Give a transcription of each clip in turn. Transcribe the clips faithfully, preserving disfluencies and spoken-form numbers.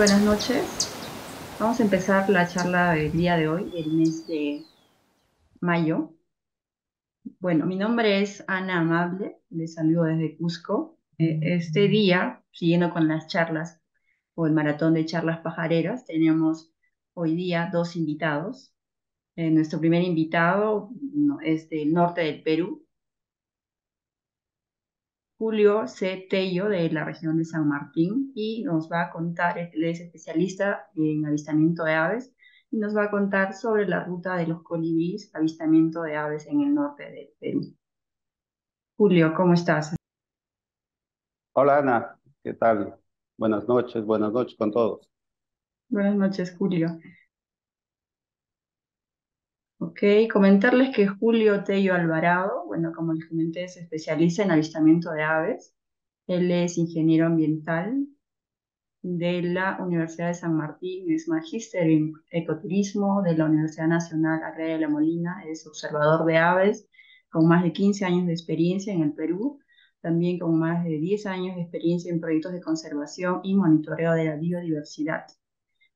buenas noches. Vamos a empezar la charla del día de hoy, del mes de mayo. Bueno, mi nombre es Ana Amable, les saludo desde Cusco. Este día, siguiendo con las charlas o el maratón de charlas pajareras, tenemos hoy día dos invitados. Eh, nuestro primer invitado es del norte del Perú, Julio C. Tello, de la región de San Martín, y nos va a contar, él es especialista en avistamiento de aves, y nos va a contar sobre la ruta de los colibríes, avistamiento de aves en el norte del Perú. Julio, ¿cómo estás? Hola, Ana, ¿qué tal? Buenas noches, buenas noches con todos. Buenas noches, Julio. Ok, comentarles que Julio Tello Alvarado, bueno, como les comenté, se especializa en avistamiento de aves. Él es ingeniero ambiental de la Universidad de San Martín, es magíster en ecoturismo de la Universidad Nacional Agraria La Molina, es observador de aves con más de quince años de experiencia en el Perú, también con más de diez años de experiencia en proyectos de conservación y monitoreo de la biodiversidad,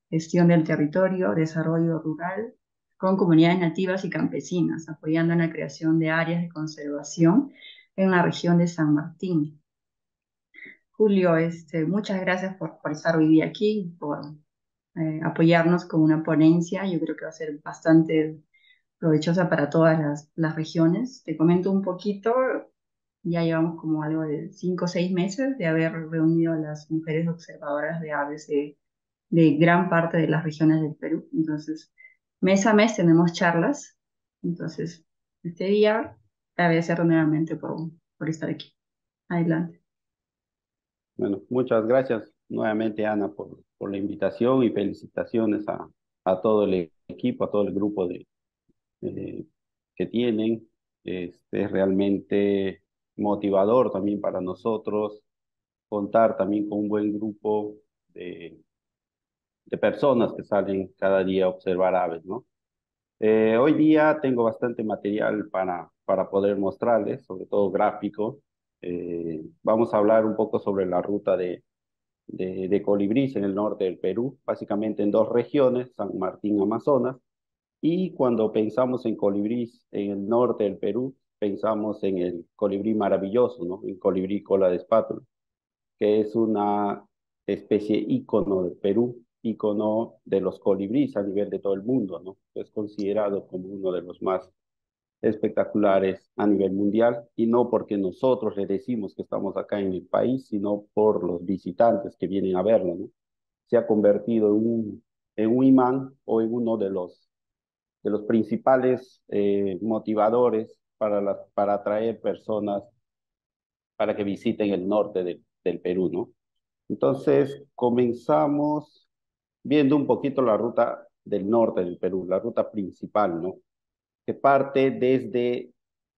gestión del territorio, desarrollo rural, con comunidades nativas y campesinas, apoyando en la creación de áreas de conservación en la región de San Martín. Julio, este, muchas gracias por, por estar hoy día aquí, por eh, apoyarnos con una ponencia. Yo creo que va a ser bastante provechosa para todas las, las regiones. Te comento un poquito, ya llevamos como algo de cinco o seis meses de haber reunido a las mujeres observadoras de aves de, de gran parte de las regiones del Perú. Entonces, mes a mes tenemos charlas, entonces este día te agradezco nuevamente por, por estar aquí. Adelante. Bueno, muchas gracias nuevamente, Ana, por, por la invitación y felicitaciones a, a todo el equipo, a todo el grupo de, eh, que tienen. Este, es realmente motivador también para nosotros contar también con un buen grupo de de personas que salen cada día a observar aves, ¿no? Eh, hoy día tengo bastante material para, para poder mostrarles, sobre todo gráfico. Eh, vamos a hablar un poco sobre la ruta de, de, de colibríes en el norte del Perú, básicamente en dos regiones, San Martín, Amazonas, y cuando pensamos en colibríes en el norte del Perú, pensamos en el colibrí maravilloso, ¿no? El colibrí cola de espátula, que es una especie ícono del Perú, ícono de los colibríes a nivel de todo el mundo, ¿no? Es considerado como uno de los más espectaculares a nivel mundial, y no porque nosotros le decimos que estamos acá en el país, sino por los visitantes que vienen a verlo, ¿no? Se ha convertido en un, en un imán o en uno de los, de los principales eh, motivadores para, las, para atraer personas para que visiten el norte de, del Perú, ¿no? Entonces, comenzamos viendo un poquito la ruta del norte del Perú, la ruta principal, ¿no? Que parte desde,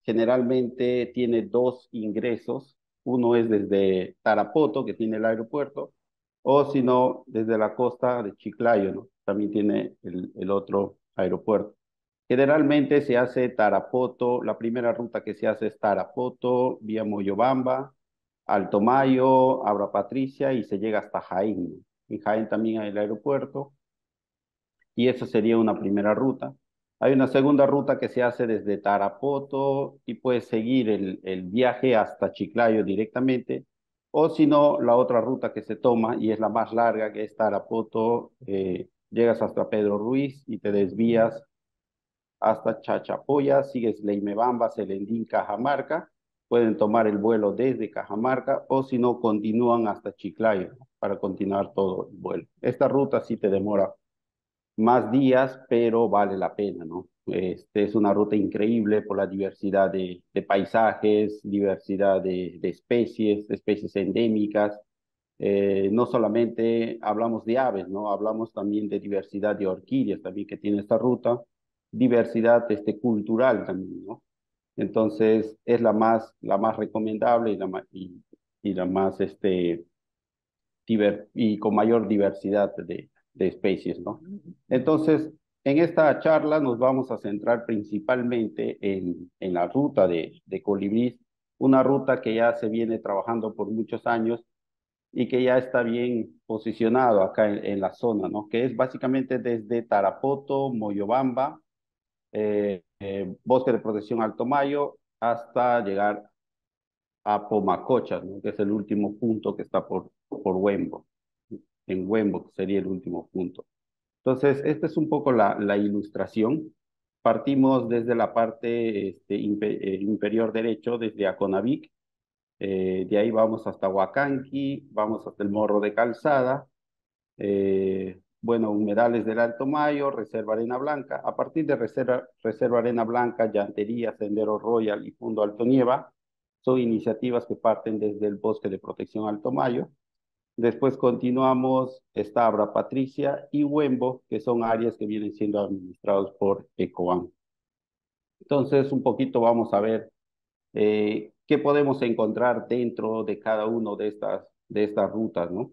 generalmente tiene dos ingresos, uno es desde Tarapoto, que tiene el aeropuerto, o si no, desde la costa de Chiclayo, ¿no? También tiene el, el otro aeropuerto. Generalmente se hace Tarapoto, la primera ruta que se hace es Tarapoto, vía Moyobamba, Alto Mayo, Abra Patricia, y se llega hasta Jaín, ¿no? En Jaín también hay el aeropuerto, y eso sería una primera ruta. Hay una segunda ruta que se hace desde Tarapoto, y puedes seguir el, el viaje hasta Chiclayo directamente, o si no, la otra ruta que se toma, y es la más larga, que es Tarapoto, eh, llegas hasta Pedro Ruiz, y te desvías hasta Chachapoyas, sigues Leymebamba, Selendín, Cajamarca, pueden tomar el vuelo desde Cajamarca, o si no, continúan hasta Chiclayo, ¿no? Para continuar todo el vuelo. Esta ruta sí te demora más días, pero vale la pena, ¿no? Este es una ruta increíble por la diversidad de, de paisajes, diversidad de, de especies, de especies endémicas. Eh, no solamente hablamos de aves, ¿no? Hablamos también de diversidad de orquídeas también que tiene esta ruta, diversidad este, cultural también, ¿no? Entonces, es la más, la más recomendable y la, y, y la más, este, diver, y con mayor diversidad de, de especies, ¿no? Entonces, en esta charla nos vamos a centrar principalmente en, en la ruta de, de colibríes, una ruta que ya se viene trabajando por muchos años y que ya está bien posicionado acá en, en la zona, ¿no? Que es básicamente desde Tarapoto, Moyobamba, eh, eh, Bosque de Protección Alto Mayo, hasta llegar a Pomacocha, ¿no? Que es el último punto que está por, por Huembo, en Huembo, que sería el último punto. Entonces, esta es un poco la, la ilustración. Partimos desde la parte este, inferior derecho, desde Aconaví, eh, de ahí vamos hasta Waqanki, vamos hasta el Morro de Calzada, eh, bueno, humedales del Alto Mayo, Reserva Arena Blanca. A partir de Reserva, Reserva Arena Blanca, Llantería, Sendero Royal y Fundo Alto Nieva, son iniciativas que parten desde el Bosque de Protección Alto Mayo. Después continuamos, está Abra Patricia y Huembo, que son áreas que vienen siendo administrados por ECOAN. Entonces, un poquito vamos a ver eh, qué podemos encontrar dentro de cada uno de estas, de estas rutas, ¿no?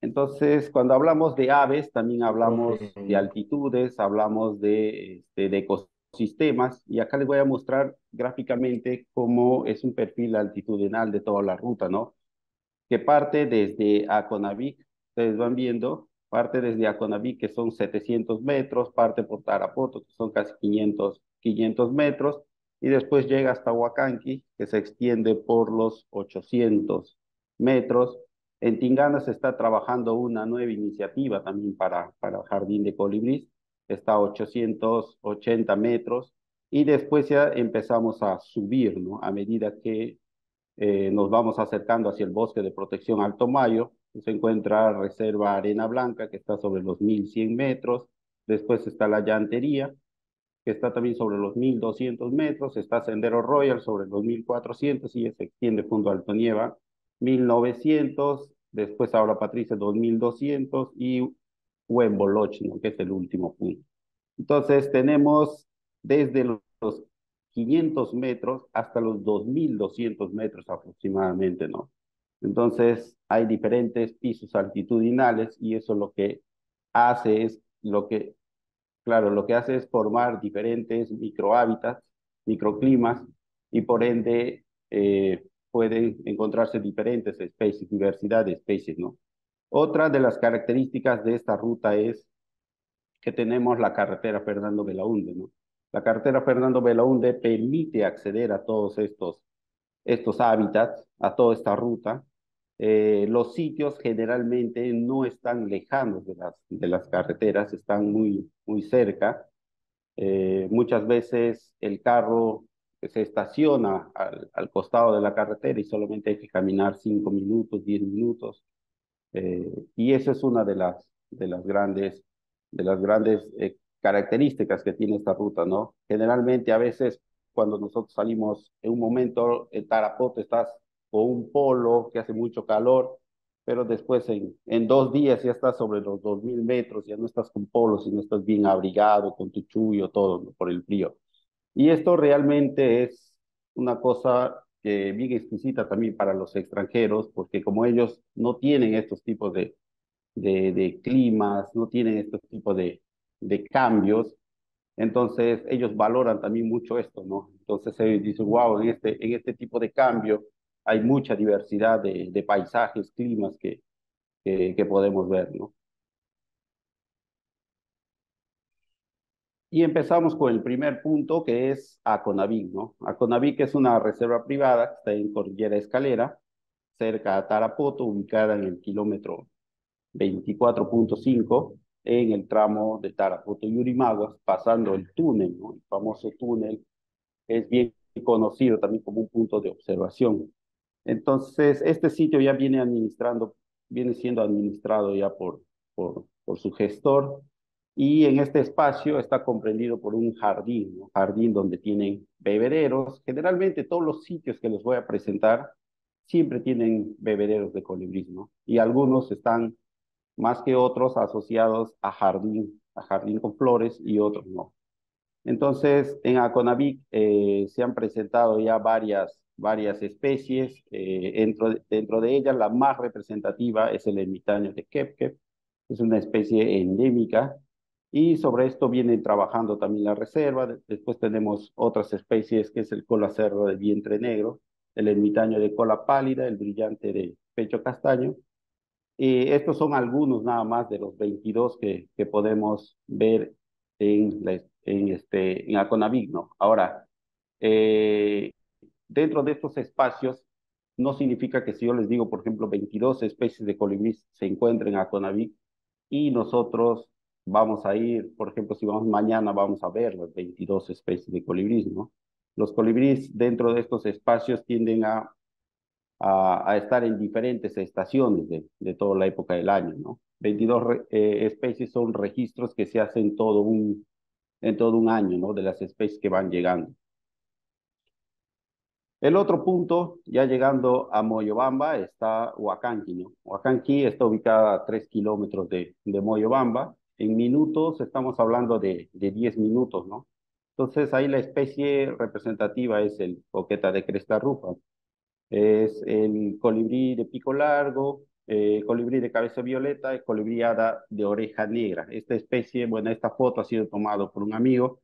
Entonces, cuando hablamos de aves, también hablamos de altitudes, hablamos de, de, de ecosistemas, y acá les voy a mostrar gráficamente cómo es un perfil altitudinal de toda la ruta, ¿no? Que parte desde Aconaví, ustedes van viendo, parte desde Aconaví, que son setecientos metros, parte por Tarapoto, que son casi quinientos metros, y después llega hasta Waqanki, que se extiende por los ochocientos metros. En Tingana se está trabajando una nueva iniciativa también para, para Jardín de Colibrís, está a ochocientos ochenta metros, y después ya empezamos a subir, ¿no? A medida que Eh, nos vamos acercando hacia el Bosque de Protección Alto Mayo, se encuentra Reserva Arena Blanca, que está sobre los mil cien metros, después está la Llantería, que está también sobre los mil doscientos metros, está Sendero Royal sobre los mil cuatrocientos y se extiende Fundo Alto Nieva, mil novecientos, después ahora Patricia dos mil doscientos y Huemboloch, ¿no? Que es el último punto. Entonces tenemos desde los quinientos metros hasta los dos mil doscientos metros aproximadamente, ¿no? Entonces, hay diferentes pisos altitudinales y eso lo que hace es, lo que, claro, lo que hace es formar diferentes microhábitats, microclimas, y por ende eh, pueden encontrarse diferentes especies, diversidad de especies, ¿no? Otra de las características de esta ruta es que tenemos la carretera Fernando Belaúnde, ¿no? La carretera Fernando Belaúnde permite acceder a todos estos, estos hábitats, a toda esta ruta. Eh, los sitios generalmente no están lejanos de las, de las carreteras, están muy, muy cerca. Eh, muchas veces el carro se estaciona al, al costado de la carretera y solamente hay que caminar cinco minutos, diez minutos. Eh, y eso es una de las, de las grandes... De las grandes eh, características que tiene esta ruta, ¿no? Generalmente a veces cuando nosotros salimos en un momento en Tarapoto estás con un polo que hace mucho calor, pero después en, en dos días ya estás sobre los dos mil metros, ya no estás con polo, sino estás bien abrigado, con tu chullo, todo, ¿no? Por el frío. Y esto realmente es una cosa eh, bien exquisita también para los extranjeros, porque como ellos no tienen estos tipos de, de, de climas, no tienen estos tipos de de cambios, entonces ellos valoran también mucho esto, ¿no? Entonces ellos dicen, wow, en este, en este tipo de cambio hay mucha diversidad de, de paisajes, climas que, que, que podemos ver, ¿no? Y empezamos con el primer punto, que es Aconaví, ¿no? Aconaví, que es una reserva privada, que está en Cordillera Escalera, cerca a Tarapoto, ubicada en el kilómetro veinticuatro punto cinco, en el tramo de Tarapoto y Yurimaguas, pasando el túnel, ¿no? El famoso túnel, es bien conocido también como un punto de observación. Entonces, este sitio ya viene administrando, viene siendo administrado ya por, por, por su gestor, y en este espacio está comprendido por un jardín, ¿no? Jardín donde tienen bebederos. Generalmente todos los sitios que les voy a presentar siempre tienen bebederos de colibrís, ¿no? Y algunos están más que otros asociados a jardín, a jardín con flores y otros no. Entonces, en Aconaví eh, se han presentado ya varias, varias especies, eh, dentro, de, dentro de ellas la más representativa es el ermitaño de Kepkep, es una especie endémica, y sobre esto viene trabajando también la reserva. Después tenemos otras especies, que es el cola cerdo de vientre negro, el ermitaño de cola pálida, el brillante de, pecho castaño. Y estos son algunos nada más de los veintidós que, que podemos ver en, la, en, este, en Aconaví, ¿no? Ahora, eh, dentro de estos espacios, no significa que si yo les digo, por ejemplo, veintidós especies de colibrí se encuentran en Aconaví y nosotros vamos a ir, por ejemplo, si vamos mañana, vamos a ver las veintidós especies de colibrí, ¿no? Los colibríes dentro de estos espacios tienden a, a, a estar en diferentes estaciones de, de toda la época del año, ¿no? veintidós eh, especies son registros que se hacen todo un, en todo un año, ¿no? De las especies que van llegando. El otro punto, ya llegando a Moyobamba, está Waqanki, ¿no? Waqanki está ubicada a tres kilómetros de, de Moyobamba. En minutos estamos hablando de, de diez minutos, ¿no? Entonces, ahí la especie representativa es el coqueta de cresta rufa. Es el colibrí de pico largo, eh, colibrí de cabeza violeta y colibrí hada de oreja negra. Esta especie, bueno, esta foto ha sido tomada por un amigo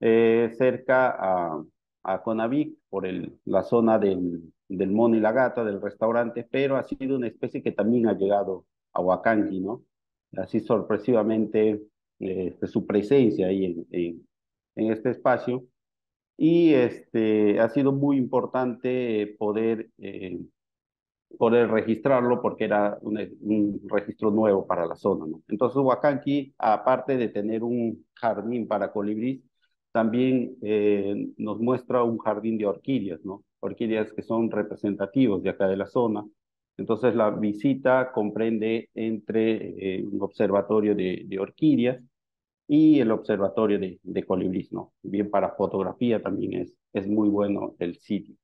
eh, cerca a, a Conavic, por el, la zona del, del mono y la gata, del restaurante, pero ha sido una especie que también ha llegado a Waqanki, ¿no? Así sorpresivamente eh, su presencia ahí en, en en este espacio, y este, ha sido muy importante poder, eh, poder registrarlo porque era un, un registro nuevo para la zona, ¿no? Entonces, Waqanki, aparte de tener un jardín para colibrí, también eh, nos muestra un jardín de orquídeas, ¿no? Orquídeas que son representativos de acá de la zona. Entonces, la visita comprende entre eh, un observatorio de, de orquídeas y el observatorio de, de colibríes, ¿no? Bien, para fotografía también es, es muy bueno el sitio.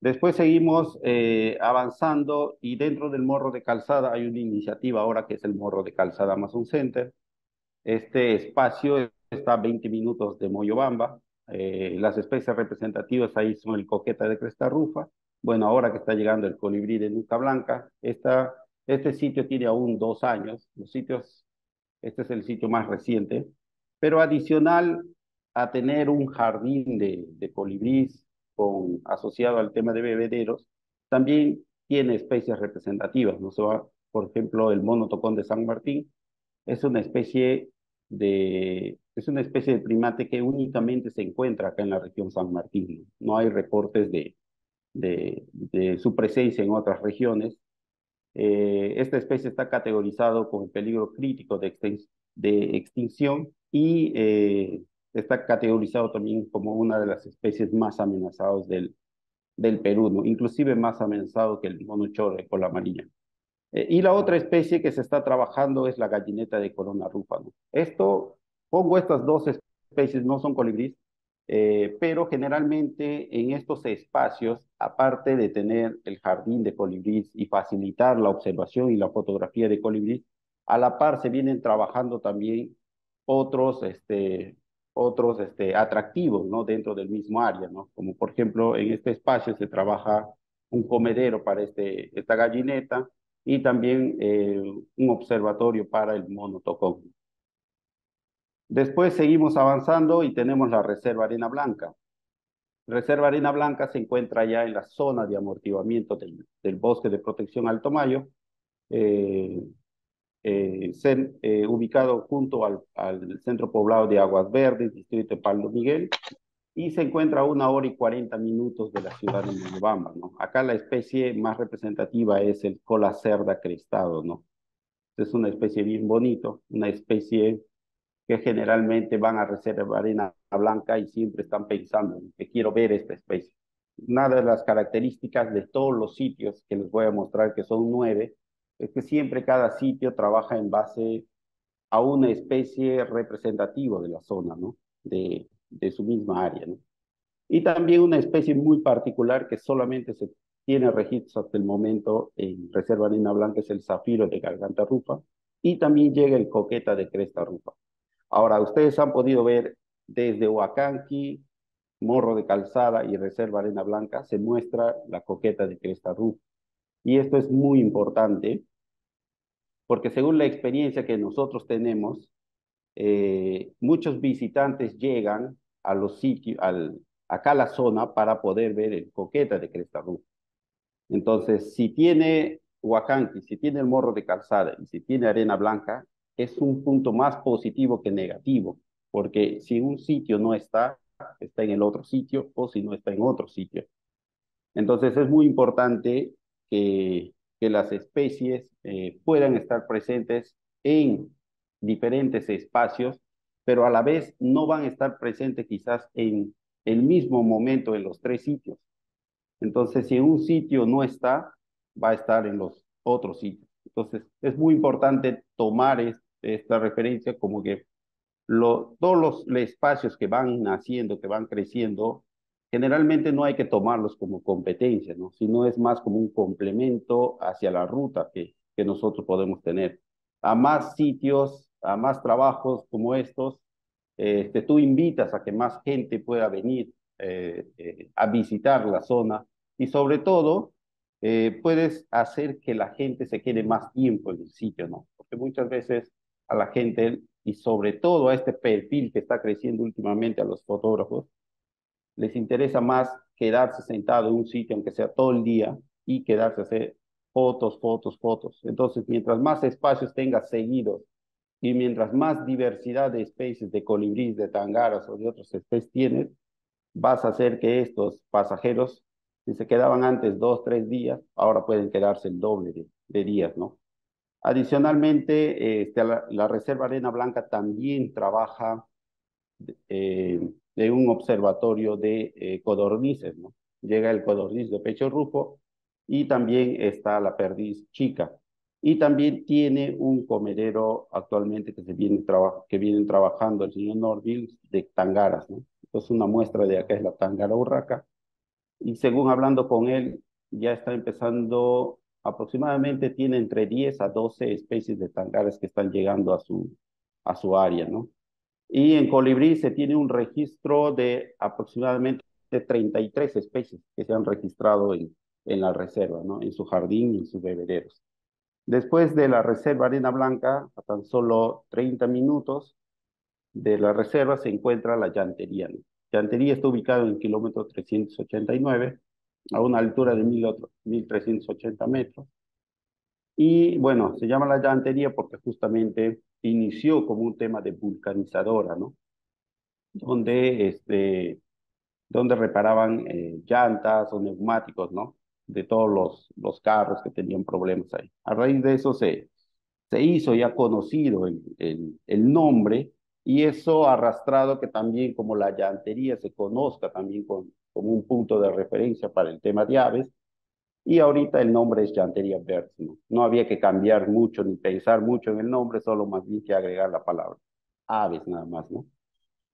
Después seguimos eh, avanzando, y dentro del Morro de Calzada hay una iniciativa ahora que es el Morro de Calzada Amazon Center. Este espacio está a veinte minutos de Moyobamba. Eh, las especies representativas ahí son el coqueta de cresta rufa. Bueno, ahora que está llegando el colibrí de nuca blanca. Esta, este sitio tiene aún dos años. Los sitios... Este es el sitio más reciente, pero adicional a tener un jardín de, de colibríes con, asociado al tema de bebederos, también tiene especies representativas, ¿no? Se va, por ejemplo, el mono tocón de San Martín es una especie de, es una especie de primate que únicamente se encuentra acá en la región San Martín, ¿no? No hay reportes de, de, de su presencia en otras regiones. Eh, esta especie está categorizada con el peligro crítico de, extin de extinción y eh, está categorizado también como una de las especies más amenazadas del, del Perú, ¿no? Inclusive más amenazado que el mono choro de cola amarilla. Eh, y la otra especie que se está trabajando es la gallineta de corona rufa, ¿no? Esto, pongo estas dos especies, no son colibríes, eh, pero generalmente en estos espacios, aparte de tener el jardín de colibríes y facilitar la observación y la fotografía de colibríes, a la par se vienen trabajando también otros, este, otros este, atractivos, ¿no? Dentro del mismo área, ¿no? Como por ejemplo, en este espacio se trabaja un comedero para este, esta gallineta y también eh, un observatorio para el mono tocón. Después seguimos avanzando y tenemos la Reserva Arena Blanca. Reserva Arena Blanca se encuentra ya en la zona de amortiguamiento del, del Bosque de Protección Alto Mayo, eh, eh, sen, eh, ubicado junto al, al centro poblado de Aguas Verdes, distrito de Pablo Miguel, y se encuentra a una hora y cuarenta minutos de la ciudad de Leymebamba, ¿no? Acá la especie más representativa es el cola cerda crestado, ¿no? Es una especie bien bonita, una especie que generalmente van a Reserva Arena Blanca y siempre están pensando que quiero ver esta especie. Una de las características de todos los sitios que les voy a mostrar, que son nueve, es que siempre cada sitio trabaja en base a una especie representativa de la zona, ¿no? De, de su misma área, ¿no? Y también una especie muy particular que solamente se tiene registro hasta el momento en Reserva Arena Blanca es el zafiro de garganta rufa, y también llega el coqueta de cresta rufa. Ahora, ustedes han podido ver desde Waqanki, Morro de Calzada y Reserva Arena Blanca, se muestra la coqueta de cresta rufa. Y esto es muy importante, porque según la experiencia que nosotros tenemos, eh, muchos visitantes llegan a los sitios, al, acá a la zona para poder ver el coqueta de cresta rufa. Entonces, si tiene Waqanki, si tiene el Morro de Calzada y si tiene Arena Blanca, es un punto más positivo que negativo, porque si un sitio no está, está en el otro sitio, o si no está en otro sitio. Entonces, es muy importante que, que las especies eh, puedan estar presentes en diferentes espacios, pero a la vez no van a estar presentes quizás en el mismo momento en los tres sitios. Entonces, si un sitio no está, va a estar en los otros sitios. Entonces, es muy importante tomar es, esta referencia como que lo, todos los, los espacios que van naciendo, que van creciendo, generalmente no hay que tomarlos como competencia, ¿no? Sino es más como un complemento hacia la ruta que, que nosotros podemos tener. A más sitios, a más trabajos como estos, este, tú invitas a que más gente pueda venir eh, eh, a visitar la zona y sobre todo eh, puedes hacer que la gente se quede más tiempo en el sitio, ¿no? Porque muchas veces a la gente y sobre todo a este perfil que está creciendo últimamente a los fotógrafos, les interesa más quedarse sentado en un sitio, aunque sea todo el día, y quedarse a hacer fotos, fotos, fotos. Entonces, mientras más espacios tengas seguidos y mientras más diversidad de especies, de colibríes, de tangaras o de otras especies tienes, vas a hacer que estos pasajeros, si se quedaban antes dos, tres días, ahora pueden quedarse el doble de, de días, ¿no? Adicionalmente, este, la, la Reserva Arena Blanca también trabaja eh, de un observatorio de eh, codornices, ¿no? Llega el codorniz de pecho rufo y también está la perdiz chica. Y también tiene un comedero actualmente que, se viene que vienen trabajando el señor Norville de tangaras, ¿no? Entonces una muestra de acá es la tangara urraca. Y según hablando con él, ya está empezando, aproximadamente tiene entre diez a doce especies de tangaras que están llegando a su, a su área, ¿no? Y en colibrí se tiene un registro de aproximadamente treinta y tres especies que se han registrado en, en la reserva, ¿no? En su jardín y en sus bebederos. Después de la Reserva Arena Blanca, a tan solo treinta minutos de la reserva, se encuentra la Llantería, ¿no? Llantería está ubicada en el kilómetro trescientos ochenta y nueve, a una altura de mil trescientos ochenta metros. Y bueno, se llama la Llantería porque justamente inició como un tema de vulcanizadora, ¿no? Donde, este, donde reparaban eh, llantas o neumáticos, ¿no? De todos los, los carros que tenían problemas ahí. A raíz de eso se, se hizo ya conocido el, el, el nombre y eso ha arrastrado que también como la Llantería se conozca también con, como un punto de referencia para el tema de aves y ahorita el nombre es Llantería Birds, ¿no? No había que cambiar mucho ni pensar mucho en el nombre, solo más bien que agregar la palabra aves nada más, ¿no?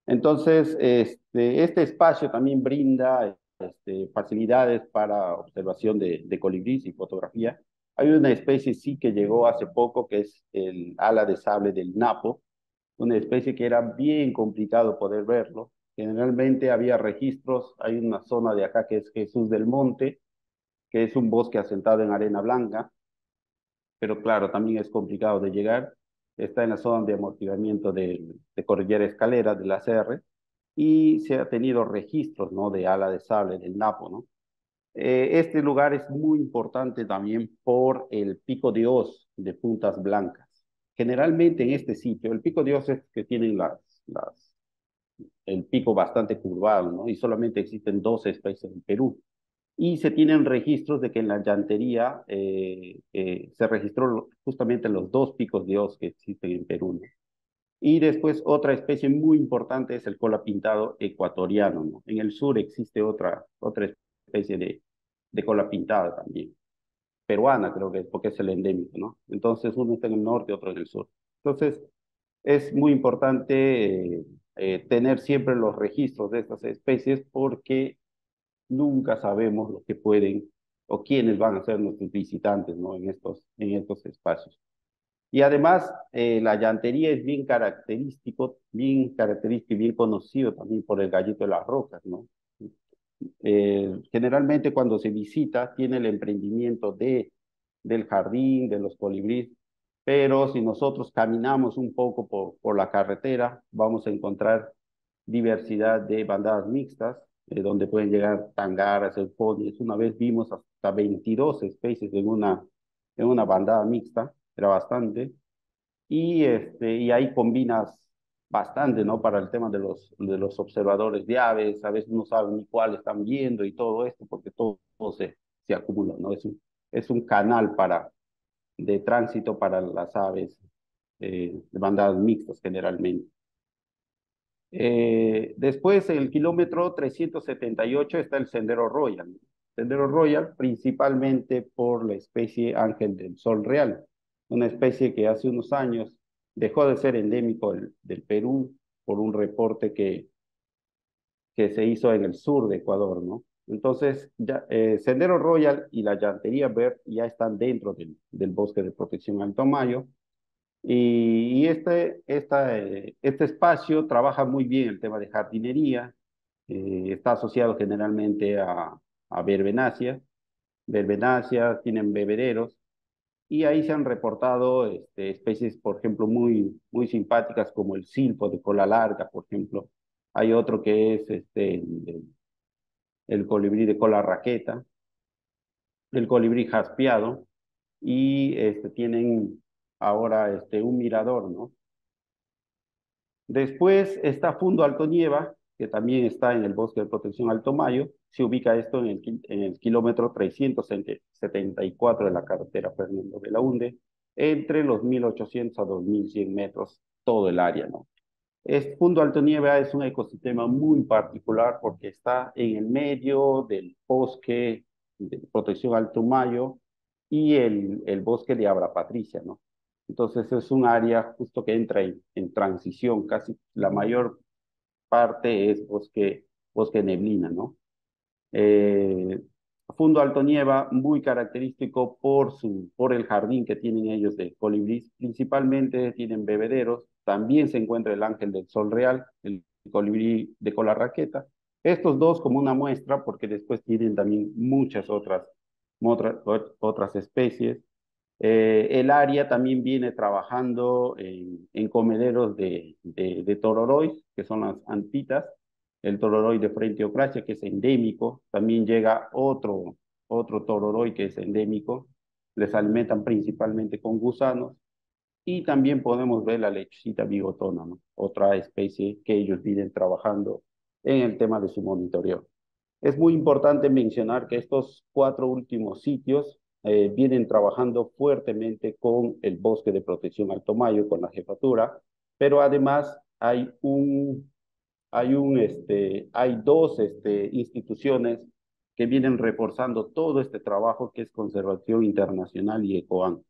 Entonces este, este espacio también brinda Este, facilidades para observación de, de colibríes y fotografía. Hay una especie sí que llegó hace poco que es el ala de sable del napo, una especie que era bien complicado poder verlo. Generalmente había registros, hay una zona de acá que es Jesús del Monte, que es un bosque asentado en arena blanca, pero claro, también es complicado de llegar. Está en la zona de amortiguamiento de, de Cordillera Escalera, de la C R, y se ha tenido registros, ¿no? De ala de sable del napo, ¿no? Eh, este lugar es muy importante también por el pico de hoz de puntas blancas. Generalmente en este sitio, el pico de hoz es que tienen las, las, el pico bastante curvado, ¿no? Y solamente existen doce especies en Perú. Y se tienen registros de que en la Llantería eh, eh, se registró justamente los dos picos de hoz que existen en Perú, ¿no? Y después otra especie muy importante es el cola pintado ecuatoriano, ¿no? En el sur existe otra, otra especie de, de cola pintada también, peruana creo que es, porque es el endémico, ¿no? Entonces uno está en el norte, otro en el sur. Entonces es muy importante eh, eh, tener siempre los registros de estas especies porque nunca sabemos lo que pueden o quiénes van a ser nuestros visitantes, ¿no? En estos, en estos espacios. Y además, eh, la Llantería es bien característico, bien característico y bien conocido también por el gallito de las rocas, ¿no? Eh, generalmente cuando se visita, tiene el emprendimiento de, del jardín, de los colibríes, pero si nosotros caminamos un poco por, por la carretera, vamos a encontrar diversidad de bandadas mixtas, eh, donde pueden llegar tangaras, euconias. Una vez vimos hasta veintidós especies en una, en una bandada mixta, era bastante, y, este, y ahí combinas bastante, ¿no? Para el tema de los, de los observadores de aves, a veces no saben ni cuál están viendo y todo esto, porque todo, todo se, se acumula, ¿no? Es un, es un canal para, de tránsito para las aves eh, de bandadas mixtas generalmente. Eh, después, el kilómetro trescientos setenta y ocho está el Sendero Royal. Sendero Royal principalmente por la especie ángel del sol real, una especie que hace unos años dejó de ser endémico el, del Perú por un reporte que, que se hizo en el sur de Ecuador, ¿no? Entonces, ya, eh, Sendero Royal y la Llantería Verde ya están dentro del, del Bosque de Protección Alto Mayo, y, y este, esta, eh, este espacio trabaja muy bien el tema de jardinería, eh, está asociado generalmente a, a verbenáceas, verbenáceas, tienen bebederos, y ahí se han reportado este, especies, por ejemplo, muy, muy simpáticas como el silpo de cola larga, por ejemplo. Hay otro que es este, el, el colibrí de cola raqueta, el colibrí jaspeado, y este, tienen ahora este, un mirador, ¿no? Después está Fundo Alto Nieva, que también está en el Bosque de Protección Alto Mayo. Se ubica esto en el, en el kilómetro trescientos setenta y cuatro de la carretera Fernando Belaúnde, entre los mil ochocientos a dos mil cien metros, todo el área, ¿no? Este Fundo Alto Nieva es un ecosistema muy particular porque está en el medio del Bosque de Protección Alto Mayo y el, el Bosque de Abra Patricia, ¿no? Entonces es un área justo que entra en, en transición, casi la mayor parte es bosque, bosque neblina, ¿no? Eh, Fundo Alto Nieva, muy característico por, su, por el jardín que tienen ellos de colibrí, principalmente tienen bebederos, también se encuentra el ángel del sol real, el colibrí de cola raqueta, estos dos como una muestra, porque después tienen también muchas otras, otra, otras especies. Eh, el área también viene trabajando en, en comederos de, de, de tororoy, que son las antitas, el tororoy de frenteocracia, que es endémico, también llega otro, otro tororoy que es endémico, les alimentan principalmente con gusanos, y también podemos ver la lechuzita bigotona, ¿no? Otra especie que ellos vienen trabajando en el tema de su monitoreo. Es muy importante mencionar que estos cuatro últimos sitios Eh, vienen trabajando fuertemente con el Bosque de Protección Alto Mayo, con la jefatura, pero además hay, un, hay, un, este, hay dos este, instituciones que vienen reforzando todo este trabajo, que es Conservación Internacional y ECOAN.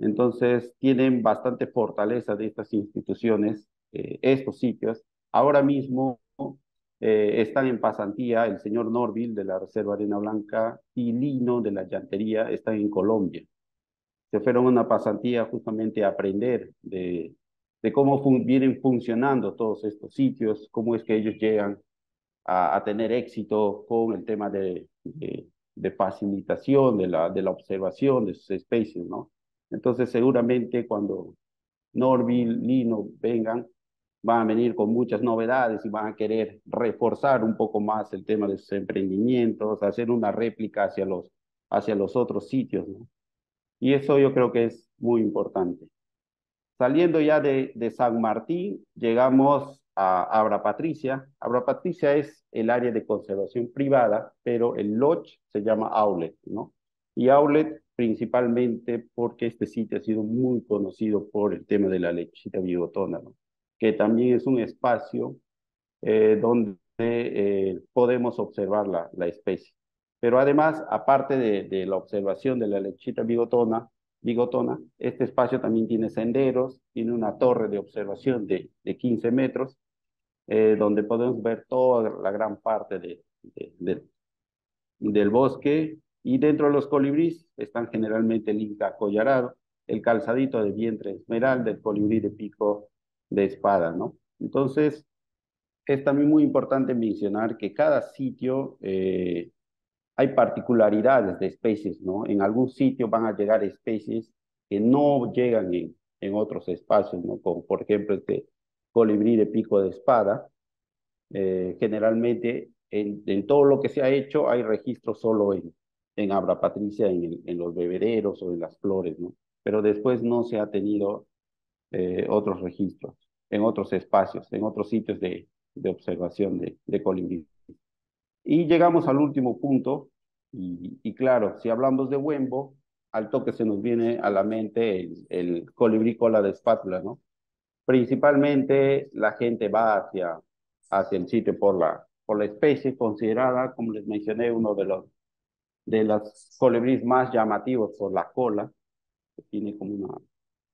Entonces, tienen bastante fortaleza de estas instituciones, eh, estos sitios. Ahora mismo Eh, están en pasantía el señor Norville de la Reserva Arena Blanca y Lino de la Llantería, están en Colombia. Se fueron a una pasantía justamente a aprender de, de cómo fun vienen funcionando todos estos sitios, cómo es que ellos llegan a, a tener éxito con el tema de, de, de facilitación, de la, de la observación de sus especies, ¿no? Entonces seguramente cuando Norville, Lino vengan, van a venir con muchas novedades y van a querer reforzar un poco más el tema de sus emprendimientos, hacer una réplica hacia los, hacia los otros sitios, ¿no? Y eso yo creo que es muy importante. Saliendo ya de, de San Martín, llegamos a Abra Patricia. Abra Patricia es el área de conservación privada, pero el lodge se llama Outlet, ¿no? Y Outlet principalmente porque este sitio ha sido muy conocido por el tema de la lechita bigotona, ¿no? Que también es un espacio eh, donde eh, podemos observar la, la especie. Pero además, aparte de, de la observación de la lechita bigotona, bigotona, este espacio también tiene senderos, tiene una torre de observación de, de quince metros, eh, donde podemos ver toda la gran parte de, de, de, del bosque, y dentro de los colibrís están generalmente el inca acollarado, el calzadito de vientre esmeralda, el colibrí de pico de espada, ¿no? Entonces, es también muy importante mencionar que cada sitio eh, hay particularidades de especies, ¿no? En algún sitio van a llegar especies que no llegan en, en otros espacios, ¿no? Como por ejemplo este colibrí de pico de espada. Eh, generalmente en, en todo lo que se ha hecho hay registro solo en, en Abra Patricia, en, el, en los bebederos o en las flores, ¿no? Pero después no se ha tenido eh, otros registros, en otros espacios, en otros sitios de, de observación de, de colimbí. Y llegamos al último punto, y, y claro, si hablamos de Huembo, al toque se nos viene a la mente el, el colibrí cola de espátula, ¿no? Principalmente la gente va hacia, hacia el sitio por la, por la especie considerada, como les mencioné, uno de los de los colibríes más llamativos por la cola, que tiene como una,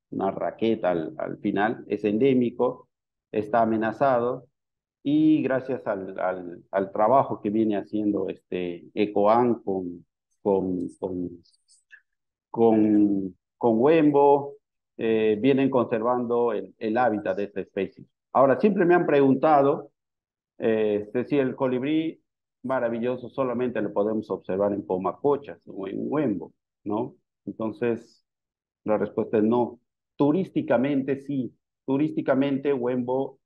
una raqueta al, al final, es endémico, está amenazado, y gracias al, al, al trabajo que viene haciendo este ECOAN con, con, con con, con Huembo, eh, vienen conservando el, el hábitat de esta especie. Ahora, siempre me han preguntado eh, si el colibrí maravilloso solamente lo podemos observar en Pomacocha o en Huembo, ¿no? Entonces, la respuesta es no. Turísticamente, sí. Turísticamente, Huembo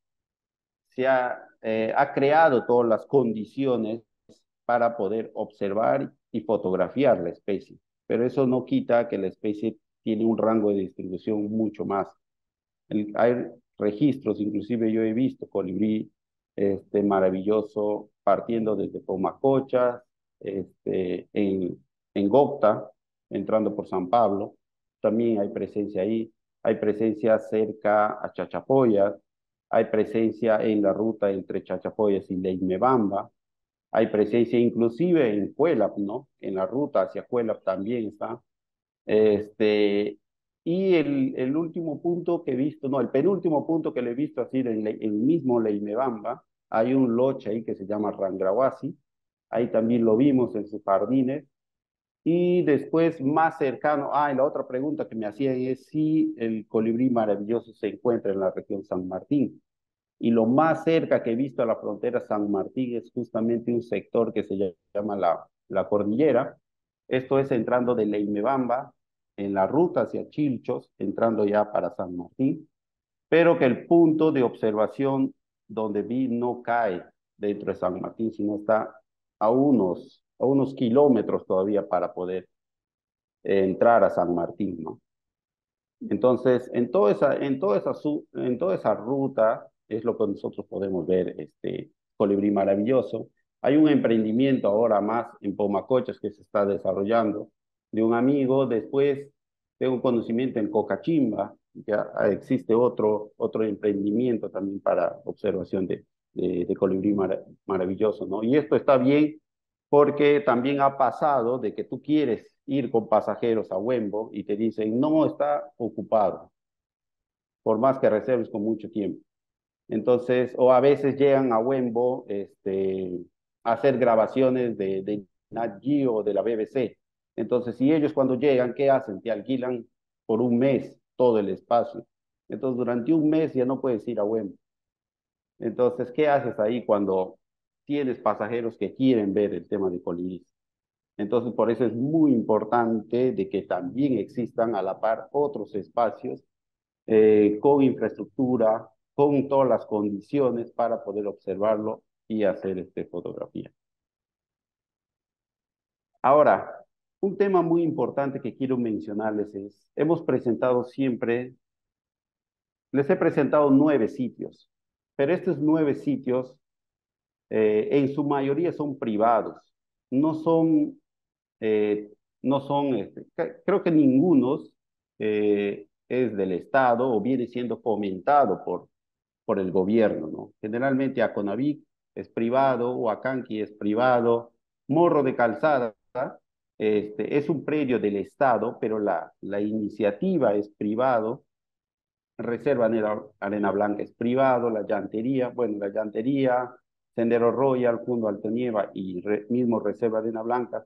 se ha, eh, ha creado todas las condiciones para poder observar y fotografiar la especie. Pero eso no quita que la especie tiene un rango de distribución mucho más. El, hay registros, inclusive yo he visto colibrí este, maravilloso partiendo desde Pomacocha, este, en, en Gocta, entrando por San Pablo, también hay presencia ahí, hay presencia cerca a Chachapoyas, hay presencia en la ruta entre Chachapoyas y Leymebamba, hay presencia inclusive en Cuelap, ¿no? En la ruta hacia Cuelap también está. Este, y el, el último punto que he visto, no, el penúltimo punto que le he visto así en el mismo Leymebamba, hay un loche ahí que se llama Rangrahuasi, ahí también lo vimos en sus jardines. Y después más cercano, ah, y la otra pregunta que me hacían es si el colibrí maravilloso se encuentra en la región San Martín. Y lo más cerca que he visto a la frontera San Martín es justamente un sector que se llama la, la Cordillera. Esto es entrando de Leymebamba, en la ruta hacia Chilchos, entrando ya para San Martín, pero que el punto de observación donde vi no cae dentro de San Martín, sino está a unos, a unos kilómetros todavía para poder entrar a San Martín, ¿no? Entonces, en toda esa, en toda esa, en toda esa ruta, es lo que nosotros podemos ver, este colibrí maravilloso. Hay un emprendimiento ahora más en Pomacochas que se está desarrollando, de un amigo. Después tengo conocimiento en Cocachimba, ya existe otro, otro emprendimiento también para observación de, de, de colibrí mar, maravilloso, ¿no? Y esto está bien porque también ha pasado de que tú quieres ir con pasajeros a Huembo y te dicen, no, está ocupado, por más que reserves con mucho tiempo. Entonces, o a veces llegan a Huembo este, a hacer grabaciones de, de Nat Geo o de la B B C. Entonces, si ellos cuando llegan, ¿qué hacen? Te alquilan por un mes todo el espacio. Entonces, durante un mes ya no puedes ir a Huembo. Entonces, ¿qué haces ahí cuando tienes pasajeros que quieren ver el tema de colibrí? Entonces, por eso es muy importante de que también existan a la par otros espacios eh, con infraestructura, con todas las condiciones para poder observarlo y hacer este, fotografía. Ahora, un tema muy importante que quiero mencionarles es, hemos presentado siempre, les he presentado nueve sitios, pero estos nueve sitios eh, en su mayoría son privados, no son, eh, no son este, creo que ninguno eh, es del Estado o viene siendo fomentado por por el gobierno, ¿no? Generalmente Aconaví es privado, Waqanki es privado, Morro de Calzada este, es un predio del Estado, pero la, la iniciativa es privado, Reserva Arena Blanca es privado, la Llantería, bueno, la Llantería, Sendero Royal, Fundo Alto Nieva y re, mismo Reserva Arena Blanca,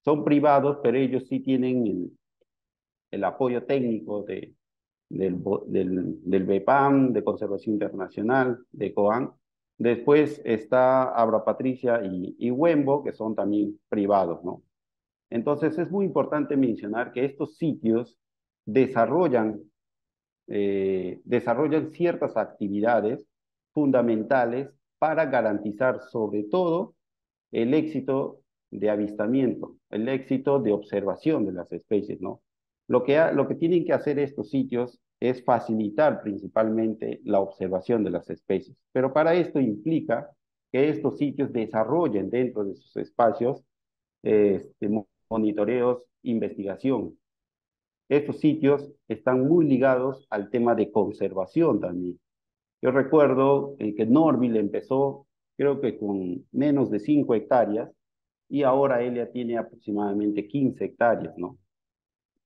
son privados, pero ellos sí tienen el, el apoyo técnico de Del, del, del B P A M, de Conservación Internacional, de ECOAN. Después está Abra Patricia y, y Huembo, que son también privados, ¿no? Entonces es muy importante mencionar que estos sitios desarrollan, eh, desarrollan ciertas actividades fundamentales para garantizar sobre todo el éxito de avistamiento, el éxito de observación de las especies, ¿no? Lo que, ha, lo que tienen que hacer estos sitios es facilitar principalmente la observación de las especies, pero para esto implica que estos sitios desarrollen dentro de sus espacios eh, monitoreos, investigación. Estos sitios están muy ligados al tema de conservación también. Yo recuerdo eh, que Norville empezó, creo que con menos de cinco hectáreas, y ahora él ya tiene aproximadamente quince hectáreas, ¿no?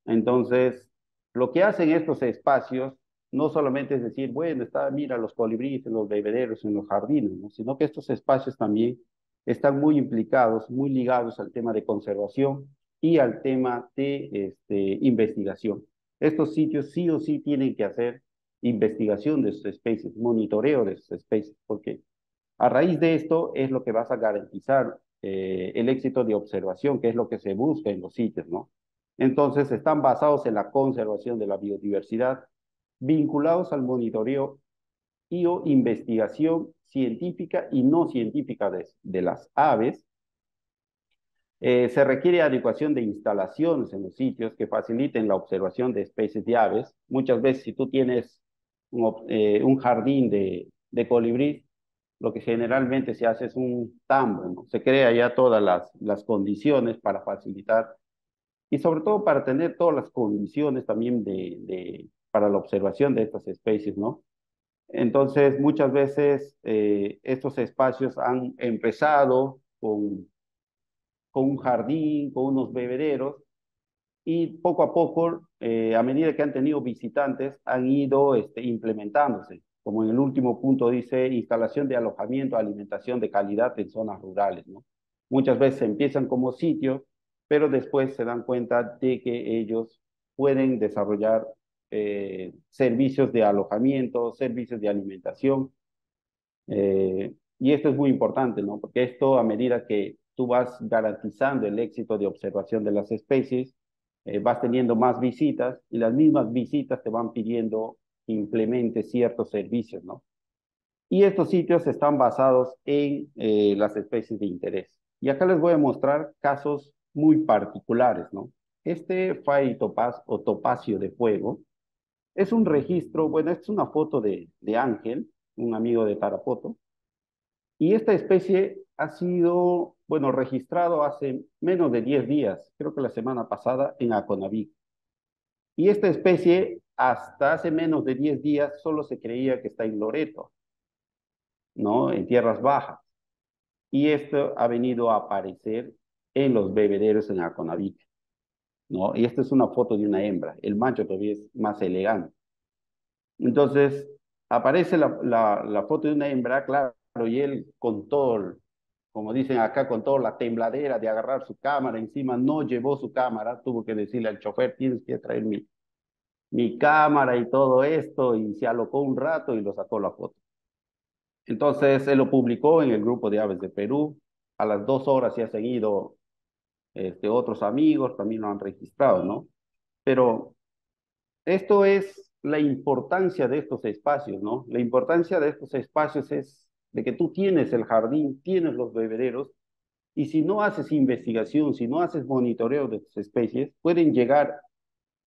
Entonces, lo que hacen estos espacios no solamente es decir, bueno, está, mira, los colibríes en los bebederos, en los jardines, ¿no? Sino que estos espacios también están muy implicados, muy ligados al tema de conservación y al tema de este, investigación. Estos sitios sí o sí tienen que hacer investigación de sus especies, monitoreo de sus especies, porque a raíz de esto es lo que vas a garantizar eh, el éxito de observación, que es lo que se busca en los sitios, ¿no? Entonces, están basados en la conservación de la biodiversidad, vinculados al monitoreo y o investigación científica y no científica de, de las aves. Eh, se requiere adecuación de instalaciones en los sitios que faciliten la observación de especies de aves. Muchas veces, si tú tienes un, eh, un jardín de, de colibrí, lo que generalmente se hace es un tambo, ¿no? Se crea ya todas las, las condiciones para facilitar y sobre todo para tener todas las condiciones también de, de, para la observación de estas especies, ¿no? Entonces, muchas veces eh, estos espacios han empezado con, con un jardín, con unos bebederos, y poco a poco, eh, a medida que han tenido visitantes, han ido este, implementándose, como en el último punto dice, instalación de alojamiento, alimentación de calidad en zonas rurales, ¿no? Muchas veces empiezan como sitios, pero después se dan cuenta de que ellos pueden desarrollar eh, servicios de alojamiento, servicios de alimentación, eh, y esto es muy importante, ¿no? Porque esto, a medida que tú vas garantizando el éxito de observación de las especies, eh, vas teniendo más visitas, y las mismas visitas te van pidiendo que implementes ciertos servicios, ¿no? Y estos sitios están basados en eh, las especies de interés. Y acá les voy a mostrar casos muy particulares, ¿no? Este fai topaz o topacio de fuego es un registro, bueno, es una foto de, de Ángel, un amigo de Tarapoto, y esta especie ha sido, bueno, registrado hace menos de diez días, creo que la semana pasada, en Aconaví. Y esta especie, hasta hace menos de diez días, solo se creía que está en Loreto, ¿no? En tierras bajas. Y esto ha venido a aparecer en los bebederos en Aconaví, ¿no? Y esta es una foto de una hembra, el macho todavía es más elegante. Entonces, aparece la, la, la foto de una hembra, claro, y él con todo, como dicen acá, con toda la tembladera de agarrar su cámara, encima no llevó su cámara, tuvo que decirle al chofer, tienes que traer mi, mi cámara y todo esto, y se alocó un rato y lo sacó la foto. Entonces, él lo publicó en el grupo de aves de Perú, a las dos horas se ha seguido. Este, otros amigos también lo han registrado, ¿no? Pero esto es la importancia de estos espacios, ¿no? La importancia de estos espacios es de que tú tienes el jardín, tienes los bebederos, y si no haces investigación, si no haces monitoreo de tus especies, pueden llegar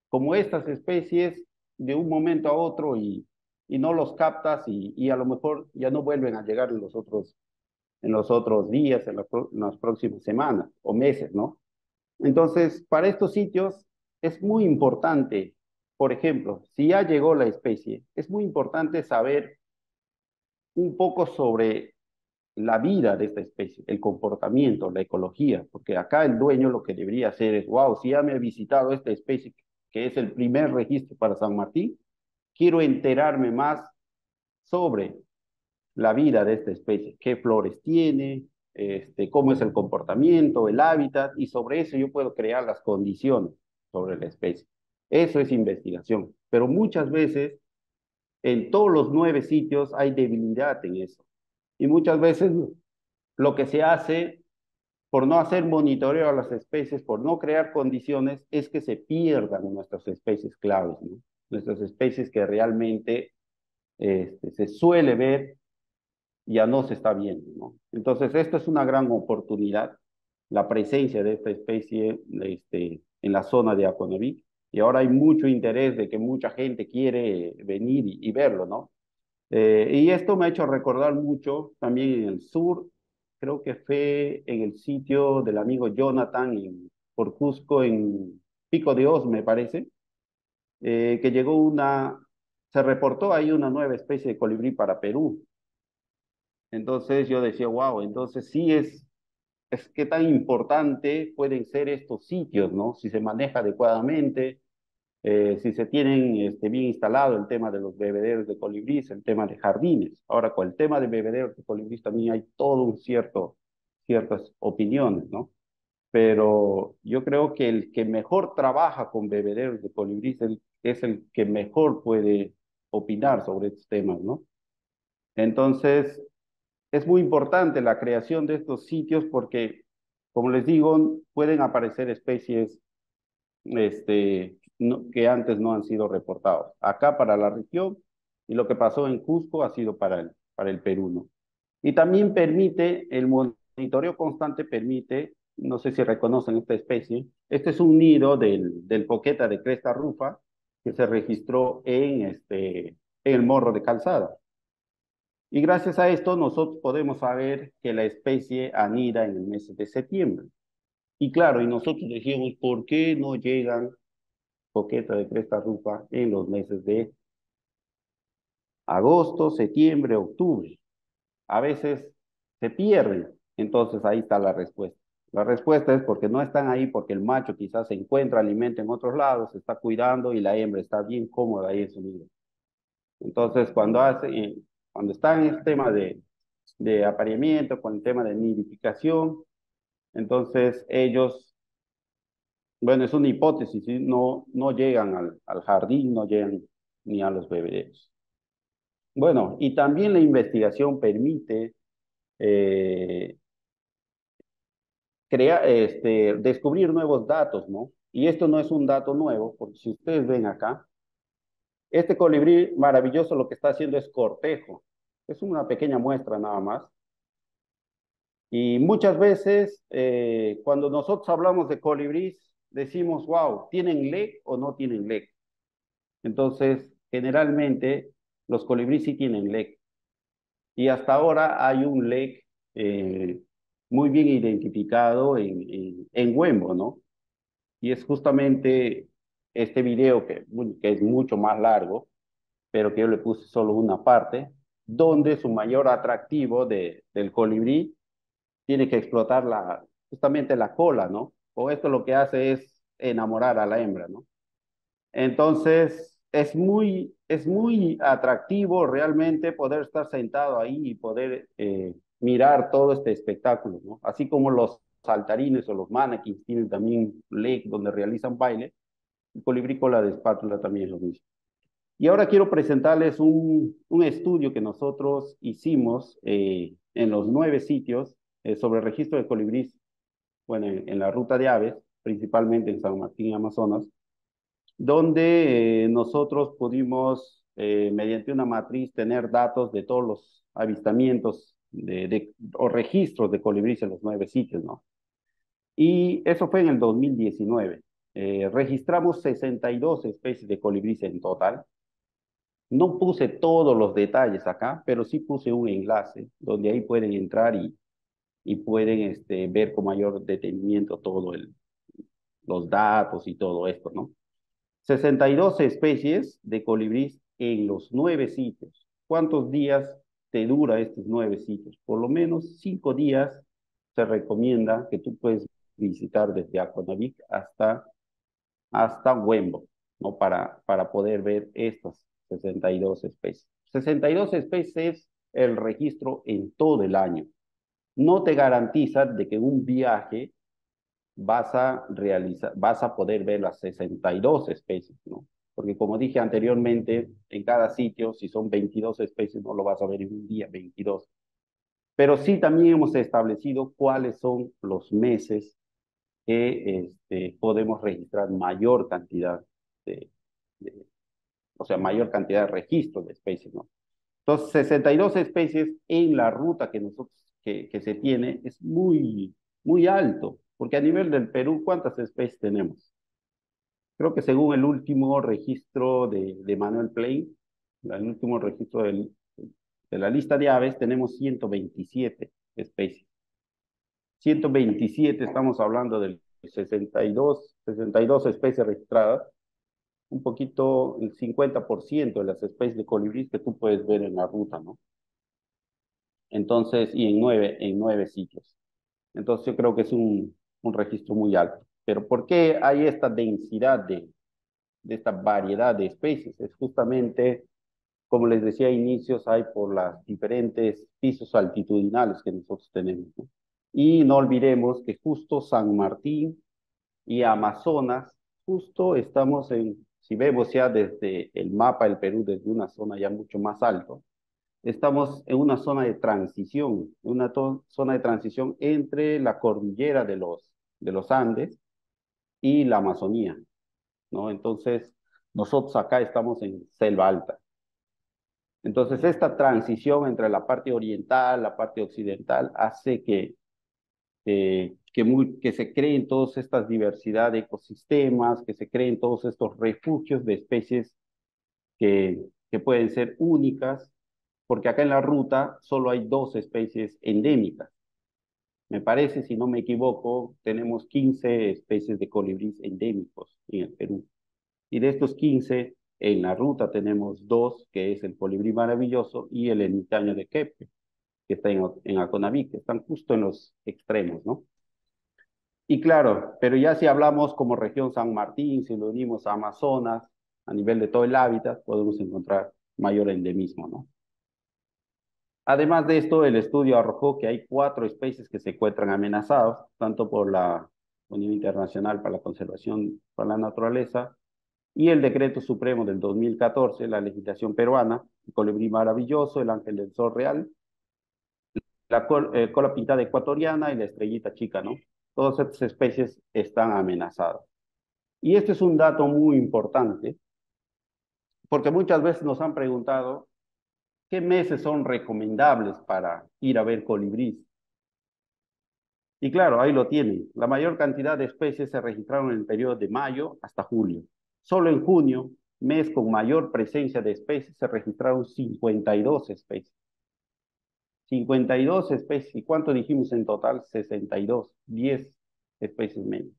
como estas especies de un momento a otro y, y no los captas y, y a lo mejor ya no vuelven a llegar en los otros en los otros días, en, la, en las próximas semanas o meses, ¿no? Entonces, para estos sitios es muy importante, por ejemplo, si ya llegó la especie, es muy importante saber un poco sobre la vida de esta especie, el comportamiento, la ecología, porque acá el dueño lo que debería hacer es, wow, si ya me ha visitado esta especie, que es el primer registro para San Martín, quiero enterarme más sobre la vida de esta especie, qué flores tiene, este, cómo es el comportamiento, el hábitat, y sobre eso yo puedo crear las condiciones sobre la especie. Eso es investigación, pero muchas veces en todos los nueve sitios hay debilidad en eso, y muchas veces lo que se hace por no hacer monitoreo a las especies, por no crear condiciones, es que se pierdan nuestras especies claves, ¿no? Nuestras especies que realmente este, se suele ver ya no se está viendo, ¿no? Entonces, esto es una gran oportunidad la presencia de esta especie este, en la zona de Aconaví, y ahora hay mucho interés de que mucha gente quiere venir y, y verlo, ¿no? Eh, y esto me ha hecho recordar mucho también en el sur, creo que fue en el sitio del amigo Jonathan en, por Cusco, en Pico de Hoz, me parece, eh, que llegó una, se reportó ahí una nueva especie de colibrí para Perú. Entonces yo decía, wow, entonces sí es, es qué tan importante pueden ser estos sitios, ¿no? Si se maneja adecuadamente, eh, si se tienen este, bien instalado el tema de los bebederos de colibríes, el tema de jardines. Ahora, con el tema de bebederos de colibríes también hay todo un cierto, ciertas opiniones, ¿no? Pero yo creo que el que mejor trabaja con bebederos de colibríes es el que mejor puede opinar sobre estos temas, ¿no? Entonces, es muy importante la creación de estos sitios porque, como les digo, pueden aparecer especies este, no, que antes no han sido reportadas. Acá para la región, y lo que pasó en Cusco ha sido para el, para el Perú, ¿no? Y también permite, el monitoreo constante permite, no sé si reconocen esta especie, este es un nido del, del poqueta de cresta rufa que se registró en, este, en el Morro de Calzada. Y gracias a esto nosotros podemos saber que la especie anida en el mes de septiembre. Y claro, y nosotros dijimos, ¿por qué no llegan poqueta de cresta rufa en los meses de agosto, septiembre, octubre? A veces se pierden. Entonces ahí está la respuesta. La respuesta es porque no están ahí, porque el macho quizás se encuentra alimento en otros lados, se está cuidando y la hembra está bien cómoda ahí en su nido. Entonces cuando hace... Cuando está en el tema de, de apareamiento, con el tema de nidificación, entonces ellos, bueno, es una hipótesis, ¿sí? no, no llegan al, al jardín, no llegan ni a los bebederos. Bueno, y también la investigación permite eh, crear, este, descubrir nuevos datos, ¿no? Y esto no es un dato nuevo, porque si ustedes ven acá, este colibrí maravilloso lo que está haciendo es cortejo. Es una pequeña muestra nada más. Y muchas veces, eh, cuando nosotros hablamos de colibrís, decimos, wow, ¿tienen L E C o no tienen L E C? Entonces, generalmente, los colibríes sí tienen L E C. Y hasta ahora hay un L E C eh, muy bien identificado en, en, en Huembo, ¿no? Y es justamente... Este video, que, que es mucho más largo, pero que yo le puse solo una parte, donde su mayor atractivo de, del colibrí tiene que explotar la, justamente la cola, ¿no? O esto lo que hace es enamorar a la hembra, ¿no? Entonces, es muy, es muy atractivo realmente poder estar sentado ahí y poder eh, mirar todo este espectáculo, ¿no? Así como los saltarines o los mannequins tienen también L E C donde realizan baile, el colibrí cola de espátula también es lo mismo. Y ahora quiero presentarles un, un estudio que nosotros hicimos eh, en los nueve sitios eh, sobre el registro de colibríes, bueno, en, en la ruta de aves, principalmente en San Martín y Amazonas, donde eh, nosotros pudimos, eh, mediante una matriz, tener datos de todos los avistamientos de, de, o registros de colibríes en los nueve sitios, ¿no? Y eso fue en el dos mil diecinueve. Eh, registramos sesenta y dos especies de colibríes en total. No puse todos los detalles acá, pero sí puse un enlace donde ahí pueden entrar y, y pueden este, ver con mayor detenimiento todos los datos y todo esto, ¿no? sesenta y dos especies de colibríes en los nueve sitios. ¿Cuántos días te dura estos nueve sitios? Por lo menos cinco días se recomienda que tú puedes visitar desde Aconaví hasta hasta Huembo, ¿no? Para, para poder ver estas sesenta y dos especies. sesenta y dos especies es el registro en todo el año. No te garantiza de que en un viaje vas a, realizar, vas a poder ver las sesenta y dos especies, ¿no? Porque como dije anteriormente, en cada sitio, si son veintidós especies, no lo vas a ver en un día, veintidós. Pero sí también hemos establecido cuáles son los meses que este, podemos registrar mayor cantidad de, de, o sea, mayor cantidad de registros de especies, ¿no? Entonces, sesenta y dos especies en la ruta que, nosotros, que, que se tiene es muy, muy alto, porque a nivel del Perú, ¿cuántas especies tenemos? Creo que según el último registro de, de Manuel Plain, el último registro del, de la lista de aves, tenemos ciento veintisiete especies. ciento veintisiete, estamos hablando del sesenta y dos, sesenta y dos especies registradas, un poquito, el cincuenta por ciento de las especies de colibrí que tú puedes ver en la ruta, ¿no? Entonces, y en nueve, en nueve sitios. Entonces yo creo que es un, un registro muy alto. Pero ¿por qué hay esta densidad de, de esta variedad de especies? Es justamente, como les decía a inicios, hay por las diferentes pisos altitudinales que nosotros tenemos, ¿no? Y no olvidemos que justo San Martín y Amazonas, justo estamos en, si vemos ya desde el mapa del Perú, desde una zona ya mucho más alto, estamos en una zona de transición, una zona de transición entre la cordillera de los, de los Andes y la Amazonía, ¿no? Entonces, nosotros acá estamos en selva alta. Entonces, esta transición entre la parte oriental, la parte occidental, hace que, eh, que, muy, que se creen todas estas diversidad de ecosistemas, que se creen todos estos refugios de especies que, que pueden ser únicas, porque acá en la ruta solo hay dos especies endémicas. Me parece, si no me equivoco, tenemos quince especies de colibríes endémicos en el Perú. Y de estos quince, en la ruta tenemos dos, que es el colibrí maravilloso y el ermitaño de Quepe, que está en, en Aconaví, que están justo en los extremos, ¿no? Y claro, pero ya si hablamos como región San Martín, si lo unimos a Amazonas, a nivel de todo el hábitat, podemos encontrar mayor endemismo, ¿no? Además de esto, el estudio arrojó que hay cuatro especies que se encuentran amenazadas, tanto por la Unión Internacional para la Conservación de la Naturaleza y el Decreto Supremo del dos mil catorce, la legislación peruana, el colibrí maravilloso, el ángel del sol real, la col, eh, cola pintada ecuatoriana y la estrellita chica, ¿no? Todas estas especies están amenazadas. Y este es un dato muy importante, porque muchas veces nos han preguntado, ¿qué meses son recomendables para ir a ver colibríes? Y claro, ahí lo tienen. La mayor cantidad de especies se registraron en el periodo de mayo hasta julio. Solo en junio, mes con mayor presencia de especies, se registraron cincuenta y dos especies. cincuenta y dos especies. ¿Y cuánto dijimos en total? sesenta y dos. diez especies menos.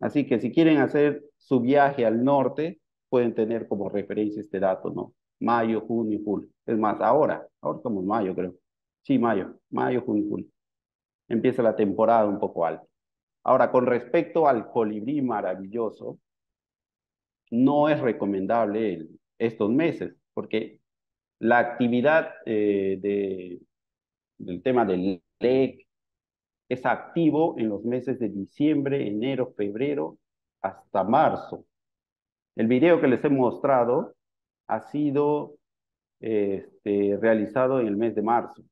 Así que si quieren hacer su viaje al norte, pueden tener como referencia este dato, ¿no? Mayo, junio, julio. Es más, ahora, ahora estamos en mayo, creo. Sí, mayo, mayo, junio, julio. Empieza la temporada un poco alta. Ahora, con respecto al colibrí maravilloso, no es recomendable el, estos meses, porque la actividad eh, de, del tema del L E C es activo en los meses de diciembre, enero, febrero, hasta marzo. El video que les he mostrado ha sido este, realizado en el mes de marzo.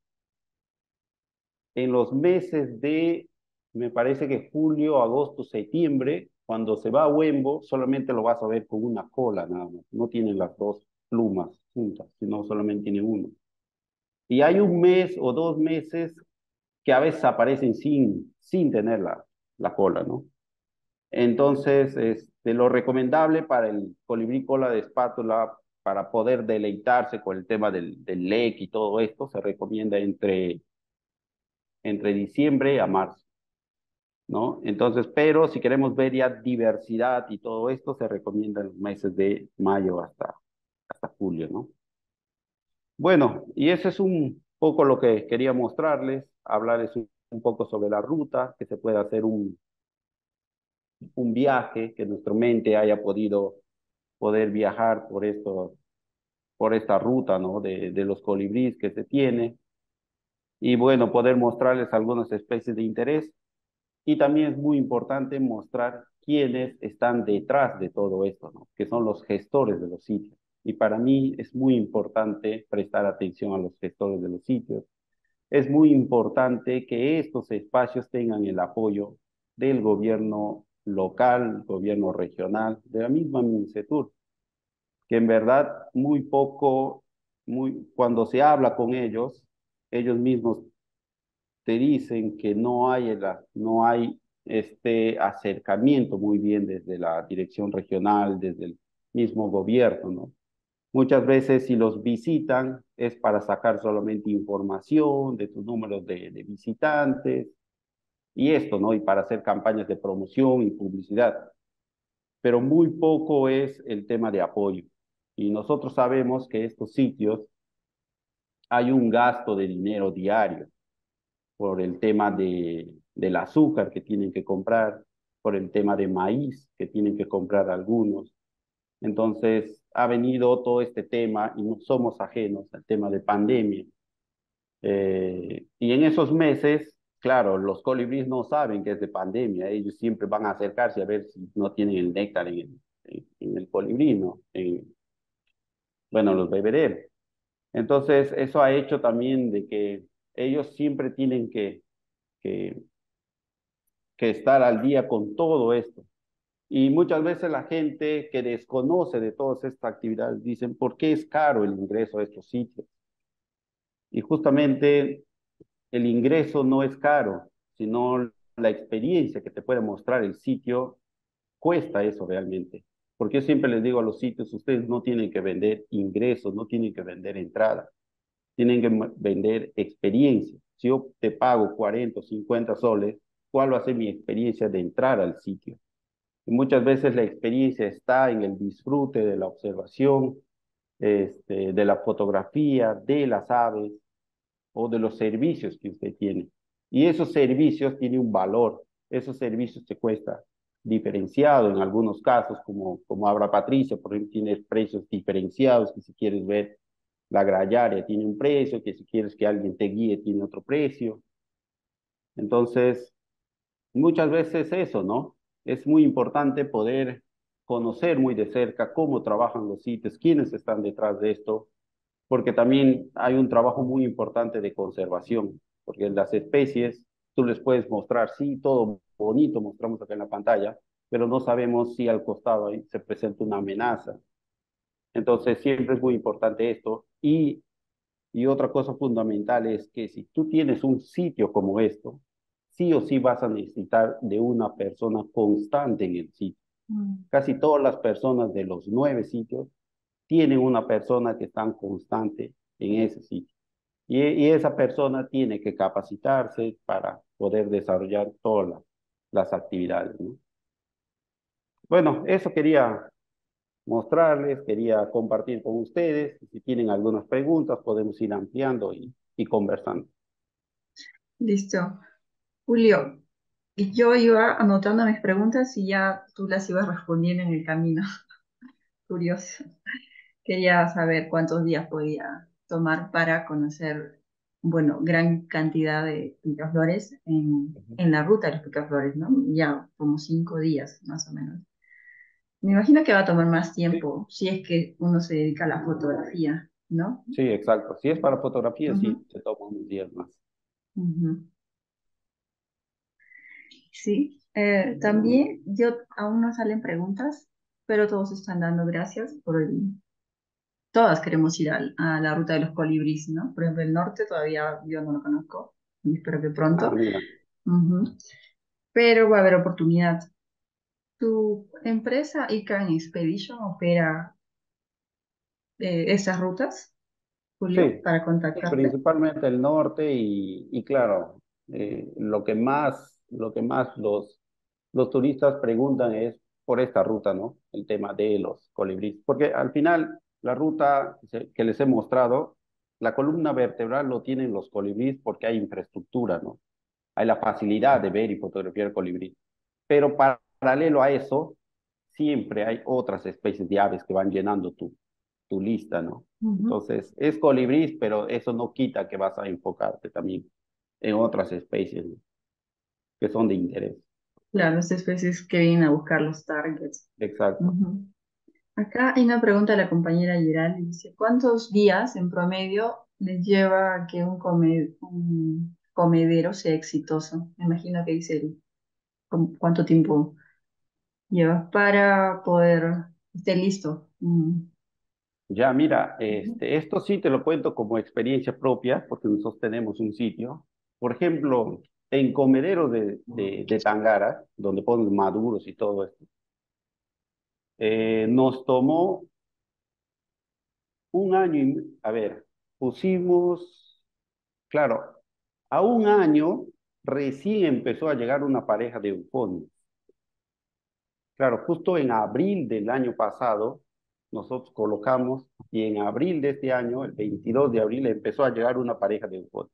En los meses de, me parece que julio, agosto, septiembre, cuando se va a Huembo, solamente lo vas a ver con una cola nada más. No tiene las dos plumas juntas, sino solamente tiene una. Y hay un mes o dos meses que a veces aparecen sin, sin tener la, la cola, ¿no? Entonces, este, lo recomendable para el colibrí cola de espátula, para poder deleitarse con el tema del, del L E C y todo esto, se recomienda entre, entre diciembre a marzo, ¿no? Entonces, pero si queremos ver ya diversidad y todo esto, se recomienda en los meses de mayo hasta, hasta julio, ¿no? Bueno, y eso es un poco lo que quería mostrarles, hablarles un, un poco sobre la ruta, que se pueda hacer un, un viaje, que nuestra mente haya podido poder viajar por, esto, por esta ruta, ¿no? de, de los colibríes que se tiene, y bueno, poder mostrarles algunas especies de interés, y también es muy importante mostrar quiénes están detrás de todo esto, ¿no? Que son los gestores de los sitios, y para mí es muy importante prestar atención a los gestores de los sitios, es muy importante que estos espacios tengan el apoyo del gobierno local, gobierno regional, de la misma MINCETUR, que en verdad muy poco, muy, cuando se habla con ellos, ellos mismos caractericen que no hay, la, no hay este acercamiento muy bien desde la dirección regional, desde el mismo gobierno, ¿no? Muchas veces si los visitan es para sacar solamente información de tus números de, de visitantes y esto, ¿no? Y para hacer campañas de promoción y publicidad. Pero muy poco es el tema de apoyo. Y nosotros sabemos que estos sitios hay un gasto de dinero diario por el tema de, del azúcar que tienen que comprar, por el tema de maíz que tienen que comprar algunos. Entonces, ha venido todo este tema y no somos ajenos al tema de pandemia. Eh, y en esos meses, claro, los colibríes no saben que es de pandemia. Ellos siempre van a acercarse a ver si no tienen el néctar en el, en, en el colibrí, ¿no? En, bueno, los bebederos. Entonces, eso ha hecho también de que ellos siempre tienen que, que, que estar al día con todo esto. Y muchas veces la gente que desconoce de todas estas actividades dicen, ¿por qué es caro el ingreso a estos sitios? Y justamente el ingreso no es caro, sino la experiencia que te puede mostrar el sitio cuesta eso realmente. Porque yo siempre les digo a los sitios, ustedes no tienen que vender ingresos, no tienen que vender entradas, tienen que vender experiencia. Si yo te pago cuarenta o cincuenta soles, ¿cuál va a ser mi experiencia de entrar al sitio? Muchas veces la experiencia está en el disfrute de la observación, este, de la fotografía, de las aves o de los servicios que usted tiene. Y esos servicios tienen un valor, esos servicios te cuesta diferenciado en algunos casos, como, como Abra Patricia, por ejemplo, tiene precios diferenciados, que si quieres ver la grallaria tiene un precio, que si quieres que alguien te guíe tiene otro precio. Entonces, muchas veces eso, ¿no? Es muy importante poder conocer muy de cerca cómo trabajan los sitios, quiénes están detrás de esto, porque también hay un trabajo muy importante de conservación, porque las especies, tú les puedes mostrar, sí, todo bonito, mostramos acá en la pantalla, pero no sabemos si al costado ahí se presenta una amenaza. Entonces, siempre es muy importante esto. Y, y otra cosa fundamental es que si tú tienes un sitio como esto, sí o sí vas a necesitar de una persona constante en el sitio. Mm. Casi todas las personas de los nueve sitios tienen una persona que está constante en ese sitio. Y, y esa persona tiene que capacitarse para poder desarrollar todas las, las actividades, ¿no? Bueno, eso quería mostrarles, quería compartir con ustedes. Si tienen algunas preguntas, podemos ir ampliando y, y conversando. Listo. Julio, yo iba anotando mis preguntas y ya tú las ibas respondiendo en el camino. Curioso. Quería saber cuántos días podía tomar para conocer, bueno, gran cantidad de picaflores en, uh-huh. en la ruta de los picaflores, ¿no? Ya como cinco días, más o menos. Me imagino que va a tomar más tiempo, sí. Si es que uno se dedica a la fotografía, ¿no? Sí, exacto. Si es para fotografía, uh-huh. sí, se toma unos días más. Uh-huh. Sí, eh, también yo aún no salen preguntas, pero todos están dando gracias por el... Todas queremos ir a, a la ruta de los colibríes, ¿no? Por ejemplo, el norte todavía yo no lo conozco, y espero que pronto. Ah, uh-huh. Pero va a haber oportunidad. ¿Tu empresa E C O A N Expedition opera eh, esas rutas, Julio, sí, para contactarte? Principalmente el norte y, y claro, eh, lo que más... Lo que más los, los turistas preguntan es por esta ruta, ¿no? El tema de los colibríes. Porque al final, la ruta que les he mostrado, la columna vertebral lo tienen los colibríes porque hay infraestructura, ¿no? Hay la facilidad de ver y fotografiar colibrí. Pero para, paralelo a eso, siempre hay otras especies de aves que van llenando tu, tu lista, ¿no? Uh-huh. Entonces, es colibrí, pero eso no quita que vas a enfocarte también en otras especies, ¿no? Que son de interés. Claro, las especies que vienen a buscar los targets. Exacto. Uh-huh. Acá hay una pregunta de la compañera Gerald, dice, ¿cuántos días en promedio les lleva a que un, come, un comedero sea exitoso? Me imagino que dice, ¿cuánto tiempo llevas para poder estar listo? Uh-huh. Ya, mira, este, uh-huh. esto sí te lo cuento como experiencia propia, porque nosotros tenemos un sitio, Por ejemplo, en comederos de, de, de Tangara, donde ponen maduros y todo esto, eh, nos tomó un año, y, a ver, pusimos, claro, a un año recién empezó a llegar una pareja de euconios. Claro, justo en abril del año pasado, nosotros colocamos, y en abril de este año, el veintidós de abril, empezó a llegar una pareja de euconios.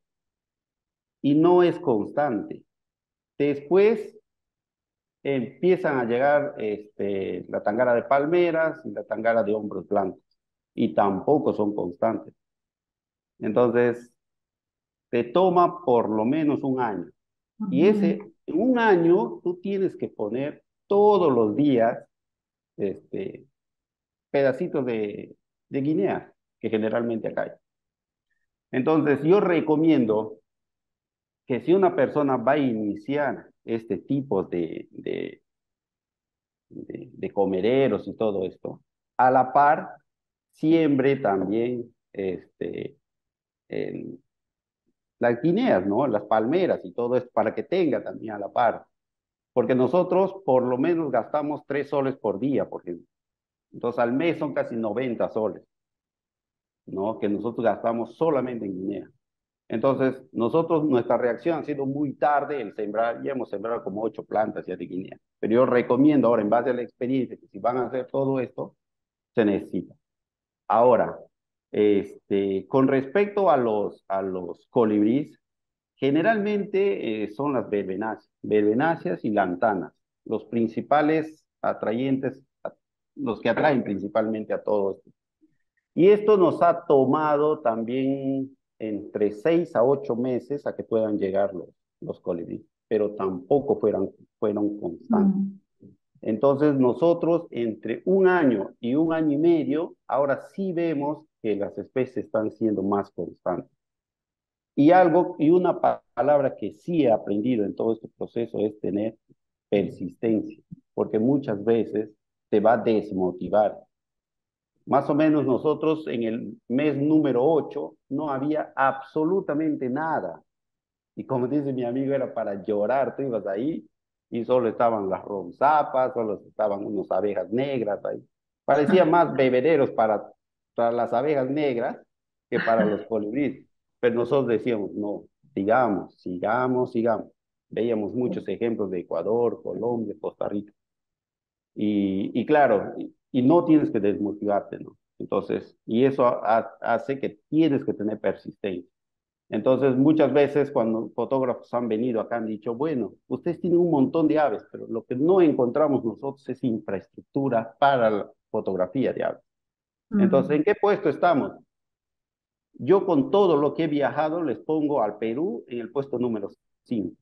Y no es constante. Después empiezan a llegar este, la tangara de palmeras y la tangara de hombros blancos. Y tampoco son constantes. Entonces, te toma por lo menos un año. Uh-huh. Y ese un año tú tienes que poner todos los días este, pedacitos de, de guinea, que generalmente acá hay. Entonces, yo recomiendo que si una persona va a iniciar este tipo de, de, de, de comederos y todo esto, a la par, siembre también este, el, las guineas, ¿no? Las palmeras y todo esto, para que tenga también a la par. Porque nosotros por lo menos gastamos tres soles por día, por ejemplo. Entonces al mes son casi noventa soles, ¿no? Que nosotros gastamos solamente en guinea. Entonces, nosotros, nuestra reacción ha sido muy tarde el sembrar, ya hemos sembrado como ocho plantas ya de guinea. Pero yo recomiendo ahora, en base a la experiencia, que si van a hacer todo esto, se necesita. Ahora, este, con respecto a los, a los colibríes, generalmente eh, son las verbenáceas, verbenáceas y lantanas, los principales atrayentes, los que atraen principalmente a todos. Y esto nos ha tomado también entre seis a ocho meses a que puedan llegar los, los colibríes, pero tampoco fueran, fueron constantes. Uh-huh. Entonces nosotros entre un año y un año y medio, ahora sí vemos que las especies están siendo más constantes. Y algo, y una palabra que sí he aprendido en todo este proceso es tener persistencia, porque muchas veces te va a desmotivar. Más o menos nosotros en el mes número ocho no había absolutamente nada. Y como dice mi amigo, era para llorar. Tú ibas ahí y solo estaban las ronzapas, solo estaban unas abejas negras ahí. Parecía más bebederos para, para las abejas negras que para los colibríes. Pero nosotros decíamos, no, sigamos, sigamos, sigamos. Veíamos muchos ejemplos de Ecuador, Colombia, Costa Rica. Y, y claro... Y no tienes que desmotivarte, ¿no? Entonces, y eso a, a, hace que tienes que tener persistencia. Entonces, muchas veces cuando fotógrafos han venido acá han dicho, bueno, ustedes tienen un montón de aves, pero lo que no encontramos nosotros es infraestructura para la fotografía de aves. Uh-huh. Entonces, ¿en qué puesto estamos? Yo con todo lo que he viajado les pongo al Perú en el puesto número cinco.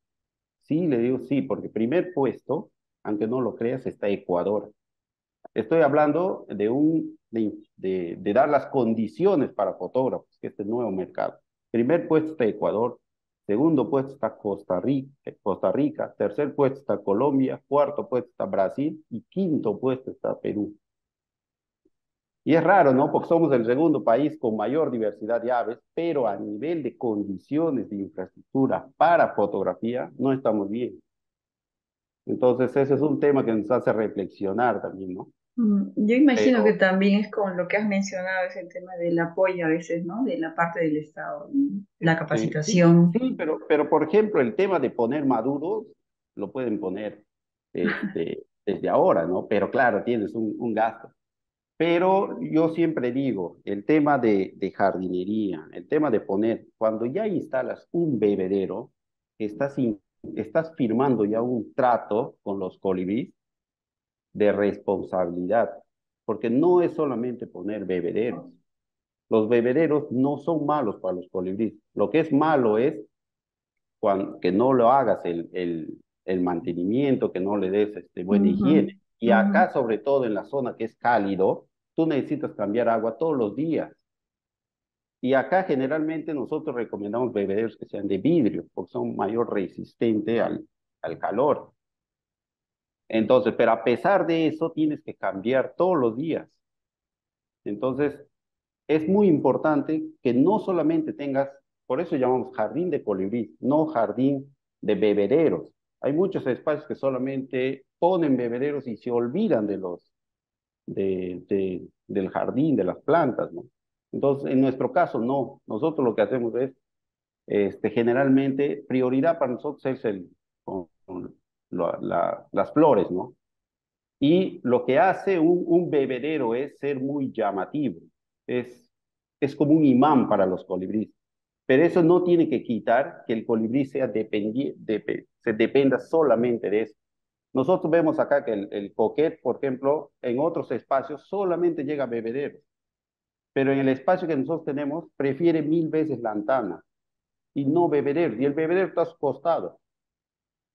Sí, le digo sí, porque primer puesto, aunque no lo creas, está Ecuador. Estoy hablando de, un, de, de, de dar las condiciones para fotógrafos, que este nuevo mercado. Primer puesto está Ecuador, segundo puesto está Costa Rica, Costa Rica, tercer puesto está Colombia, cuarto puesto está Brasil y quinto puesto está Perú. Y es raro, ¿no? Porque somos el segundo país con mayor diversidad de aves, pero a nivel de condiciones de infraestructura para fotografía no estamos bien. Entonces ese es un tema que nos hace reflexionar también, ¿no? Yo imagino Pero, que también es con lo que has mencionado, es el tema del apoyo a veces, ¿no? De la parte del Estado, la capacitación. Sí, sí, sí, pero, pero por ejemplo, el tema de poner maduros, lo pueden poner este, desde ahora, ¿no? Pero claro, tienes un, un gasto. Pero yo siempre digo, el tema de, de jardinería, el tema de poner, cuando ya instalas un bebedero, estás estás firmando ya un trato con los colibríes de responsabilidad, porque no es solamente poner bebederos. Los bebederos no son malos para los colibríes. Lo que es malo es cuando, que no lo hagas el, el, el mantenimiento, que no le des este, buena uh-huh. higiene. Y uh-huh. acá, sobre todo en la zona que es cálido, tú necesitas cambiar agua todos los días. Y acá generalmente nosotros recomendamos bebederos que sean de vidrio, porque son mayor resistente al, al calor. Entonces, pero a pesar de eso, tienes que cambiar todos los días. Entonces, es muy importante que no solamente tengas Por eso llamamos jardín de colibríes, no jardín de bebederos. Hay muchos espacios que solamente ponen bebederos y se olvidan de los, de, de, del jardín, de las plantas, ¿no? Entonces, en nuestro caso, no. Nosotros lo que hacemos es, este, generalmente, prioridad para nosotros es el, con, con la, la, las flores, ¿no? Y lo que hace un, un bebedero es ser muy llamativo. Es, es como un imán para los colibríes. Pero eso no tiene que quitar que el colibrí sea dependiente, de, se dependa solamente de eso. Nosotros vemos acá que el, el coquet, por ejemplo, en otros espacios solamente llega a bebederos. Pero en el espacio que nosotros tenemos, prefiere mil veces lantana y no bebederos. Y el bebedero está a su costado.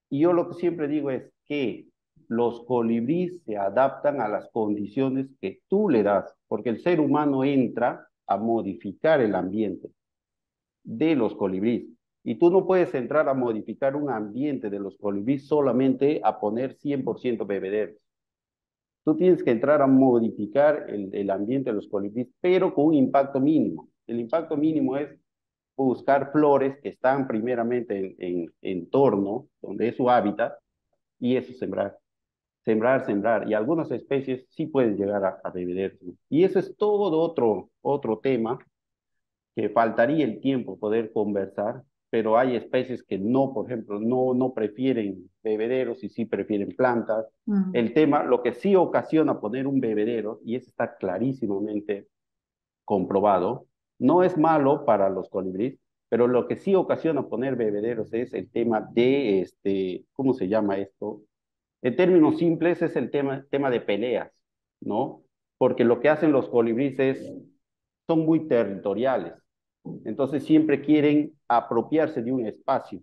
Y yo lo que siempre digo es que los colibríes se adaptan a las condiciones que tú le das, porque el ser humano entra a modificar el ambiente de los colibríes, y tú no puedes entrar a modificar un ambiente de los colibríes solamente a poner cien por ciento bebederos. Tú tienes que entrar a modificar el, el ambiente de los colibríes, pero con un impacto mínimo. El impacto mínimo es buscar flores que están primeramente en, en entorno, donde es su hábitat, y eso sembrar, sembrar, sembrar, y algunas especies sí pueden llegar a, a bebederos. Y eso es todo otro, otro tema, que faltaría el tiempo poder conversar, pero hay especies que no, por ejemplo, no, no prefieren bebederos y sí prefieren plantas. Uh-huh. El tema, lo que sí ocasiona poner un bebedero, y eso está clarísimamente comprobado, no es malo para los colibríes, pero lo que sí ocasiona poner bebederos es el tema de, este, ¿cómo se llama esto? En términos simples es el tema, tema de peleas, ¿no? Porque lo que hacen los colibríes es, son muy territoriales, entonces siempre quieren apropiarse de un espacio,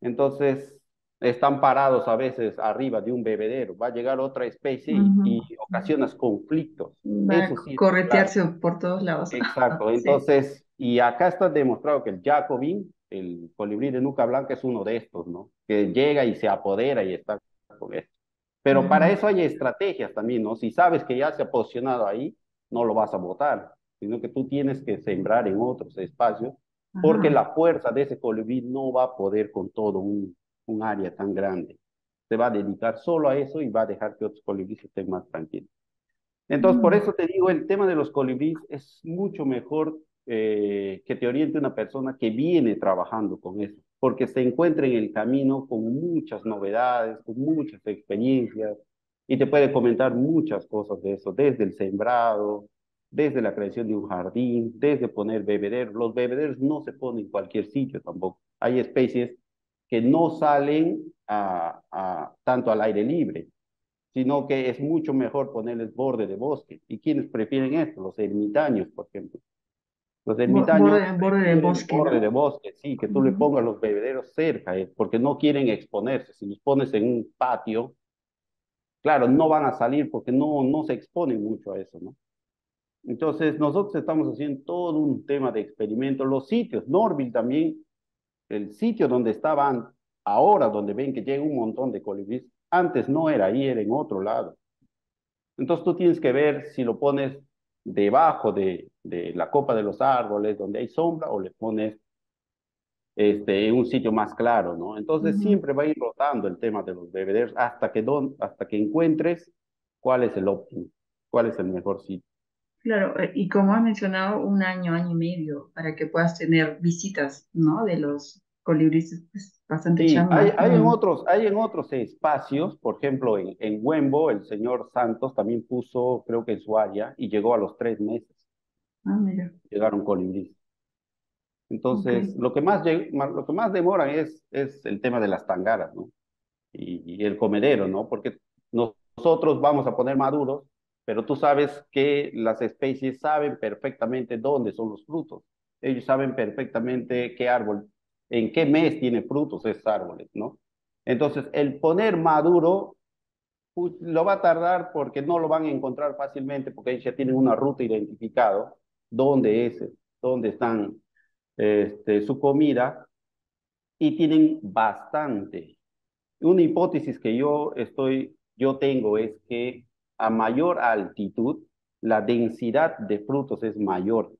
entonces están parados a veces arriba de un bebedero, va a llegar otra especie uh-huh. y, y ocasionas conflictos. Va Eso sí, corretearse claro. por todos lados. Exacto, entonces, sí. Y acá está demostrado que el jacobín, el colibrí de nuca blanca, es uno de estos, ¿no? Que llega y se apodera y está con esto. Pero uh-huh. para eso hay estrategias también, ¿no? Si sabes que ya se ha posicionado ahí, no lo vas a botar, sino que tú tienes que sembrar en otros espacios, Ajá. porque la fuerza de ese colibrí no va a poder con todo un, un área tan grande. Se va a dedicar solo a eso y va a dejar que otros colibríes estén más tranquilos. Entonces, mm. por eso te digo, el tema de los colibríes es mucho mejor eh, que te oriente una persona que viene trabajando con eso, porque se encuentra en el camino con muchas novedades, con muchas experiencias, y te puede comentar muchas cosas de eso, desde el sembrado, desde la creación de un jardín, desde poner bebederos. Los bebederos no se ponen en cualquier sitio tampoco. Hay especies que no salen a, a, tanto al aire libre, sino que es mucho mejor ponerles borde de bosque. ¿Y quiénes prefieren esto? Los ermitaños, por ejemplo. Los ermitaños... Borde, borde de bosque. Borde de bosque, sí, que tú uh-huh. le pongas los bebederos cerca, eh, porque no quieren exponerse. Si los pones en un patio, claro, no van a salir porque no, no se exponen mucho a eso, ¿no? Entonces, nosotros estamos haciendo todo un tema de experimento. Los sitios, Norville también, el sitio donde estaban, ahora donde ven que llega un montón de colibríes, antes no era ahí, era en otro lado. Entonces, tú tienes que ver si lo pones debajo de, de la copa de los árboles, donde hay sombra, o le pones este, en un sitio más claro, ¿no? Entonces, uh-huh. siempre va a ir rotando el tema de los bebederos hasta que, don, hasta que encuentres cuál es el óptimo, cuál es el mejor sitio. Claro, y como has mencionado, un año, año y medio, para que puedas tener visitas, ¿no? De los colibríes, pues, bastante sí, chamba. Hay, hay, en otros, hay en otros espacios, por ejemplo, en, en Huembo, el señor Santos también puso, creo que en su área, y llegó a los tres meses. Ah, mira. Llegaron colibríes. Entonces, okay. lo, que más lleg, lo que más demoran es, es el tema de las tangaras, ¿no? Y, y el comedero, ¿no? Porque nosotros vamos a poner maduros, pero tú sabes que las especies saben perfectamente dónde son los frutos. Ellos saben perfectamente qué árbol, en qué mes tiene frutos esos árboles, ¿no? Entonces, el poner maduro lo va a tardar porque no lo van a encontrar fácilmente, porque ellos ya tienen una ruta identificada, dónde es, dónde están este, su comida, y tienen bastante. Una hipótesis que yo, estoy, yo tengo es que a mayor altitud, la densidad de frutos es mayor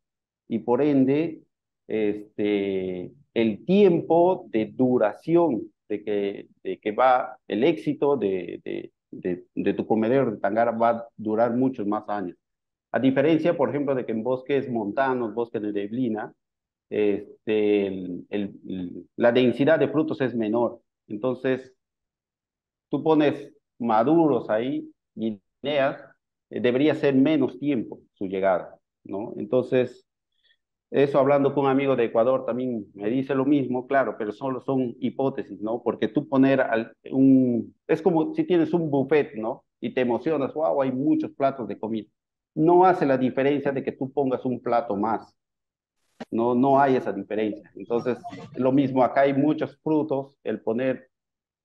y por ende este, el tiempo de duración de que, de que va el éxito de, de, de, de tu comedero de tangara va a durar muchos más años. A diferencia, por ejemplo, de que en bosques montanos, bosques de neblina, este, el, el, la densidad de frutos es menor. Entonces, tú pones maduros ahí, guineas, eh, debería ser menos tiempo su llegada, ¿no? Entonces, eso hablando con un amigo de Ecuador también me dice lo mismo, claro, pero solo son hipótesis, ¿no? Porque tú poner al, un... Es como si tienes un buffet, ¿no? Y te emocionas, wow, hay muchos platos de comida. No hace la diferencia de que tú pongas un plato más. No, no hay esa diferencia. Entonces, lo mismo, acá hay muchos frutos, el poner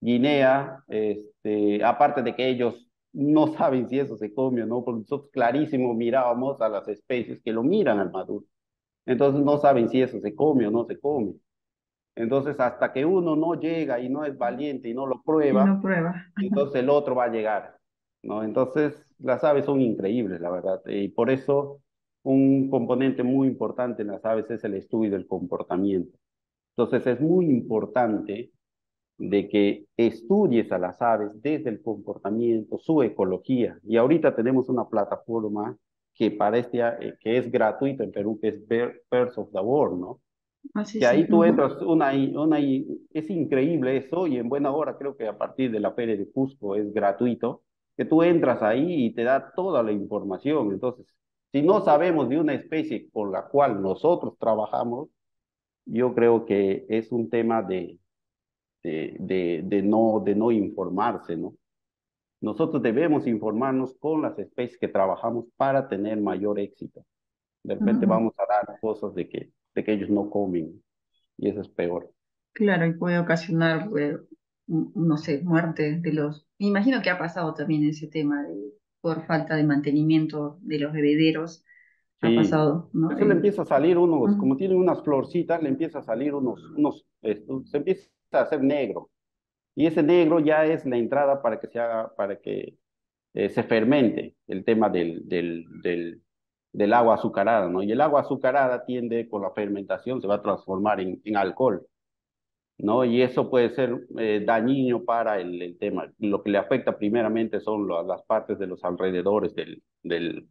guinea, este, aparte de que ellos no saben si eso se come o no, porque nosotros clarísimo mirábamos a las especies que lo miran al maduro. Entonces no saben si eso se come o no se come. Entonces hasta que uno no llega y no es valiente y no lo prueba, no prueba. Entonces el otro va a llegar, ¿no? Entonces las aves son increíbles, la verdad. Y por eso un componente muy importante en las aves es el estudio del comportamiento. Entonces es muy importante de que estudies a las aves desde el comportamiento, su ecología. Y ahorita tenemos una plataforma que para este, que es gratuito en Perú, que es Birds of the World, ¿no? Así que sí, ahí tú entras, una, una, es increíble eso, y en buena hora creo que a partir de la Feria de Cusco es gratuito, que tú entras ahí y te da toda la información. Entonces, si no sabemos de una especie con la cual nosotros trabajamos, yo creo que es un tema de, de, de, de, no, de no informarse, ¿no? Nosotros debemos informarnos con las especies que trabajamos para tener mayor éxito. De repente Ajá. vamos a dar cosas de que, de que ellos no comen, y eso es peor. Claro, y puede ocasionar, eh, no sé, muerte de los... Me imagino que ha pasado también ese tema de, por falta de mantenimiento de los bebederos. Sí. Ha pasado, ¿no? Eso le empieza a salir unos, Ajá. como tienen unas florcitas, le empieza a salir unos, unos esto, se empieza a hacer negro. Y ese negro ya es la entrada para que se haga, para que eh, se fermente el tema del, del, del, del agua azucarada, ¿no? Y el agua azucarada tiende, con la fermentación, se va a transformar en, en alcohol, ¿no? Y eso puede ser eh, dañino para el, el tema. Lo que le afecta primeramente son lo, las partes de los alrededores del, del,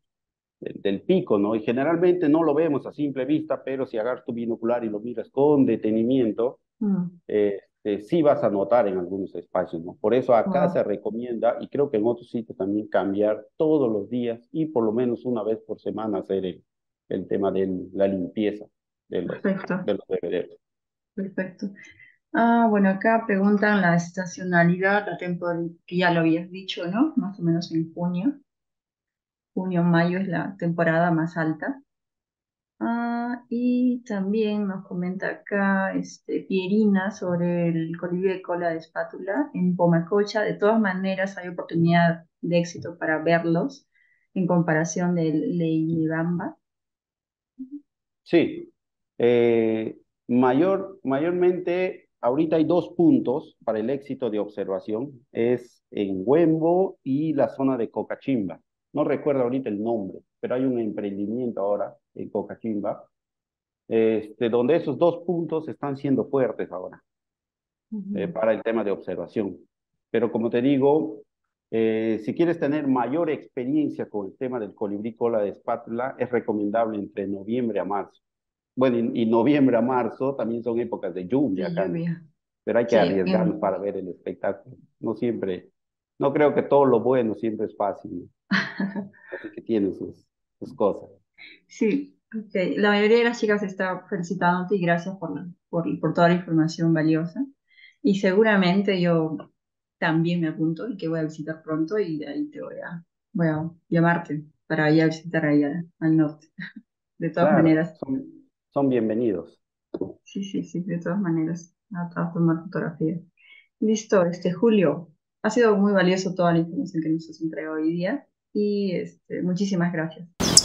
del, del pico, ¿no? Y generalmente no lo vemos a simple vista, pero si agarras tu binocular y lo miras con detenimiento, mm. eh, Eh, sí vas a notar en algunos espacios, ¿no? Por eso acá wow. se recomienda, y creo que en otros sitios también, cambiar todos los días y por lo menos una vez por semana hacer el, el tema de la limpieza de los, de los bebederos. Perfecto. Ah, bueno, acá preguntan la estacionalidad, la temporalidad, que ya lo habías dicho, ¿no? Más o menos en junio. Junio, mayo es la temporada más alta. Ah, y también nos comenta acá este, Pierina sobre el colirio de cola de espátula en Pomacocha. De todas maneras hay oportunidad de éxito para verlos en comparación del Leymebamba. Sí, eh, mayor, mayormente ahorita hay dos puntos para el éxito de observación. Es en Huembo y la zona de Cocachimba. No recuerdo ahorita el nombre, pero hay un emprendimiento ahora en Cocachimba, este, donde esos dos puntos están siendo fuertes ahora uh-huh. eh, para el tema de observación. Pero como te digo, eh, si quieres tener mayor experiencia con el tema del colibrí cola de espátula, es recomendable entre noviembre a marzo. Bueno, y, y noviembre a marzo también son épocas de lluvia, sí, acá, lluvia. Pero hay que sí, arriesgarnos para ver el espectáculo. No siempre, no creo que todo lo bueno siempre es fácil, ¿no? Así que tiene sus, sus cosas. Sí, okay. La mayoría de las chicas está felicitándote y gracias por, la, por, por toda la información valiosa. Y seguramente yo también me apunto y que voy a visitar pronto y de ahí te voy a, voy a llamarte para ir a visitar ahí al, al norte. De todas claro, maneras. Son, son bienvenidos. Sí, sí, sí, de todas maneras. A tomar fotografías. Listo, este, Julio. Ha sido muy valioso toda la información que nos has entregado hoy día y este, muchísimas gracias.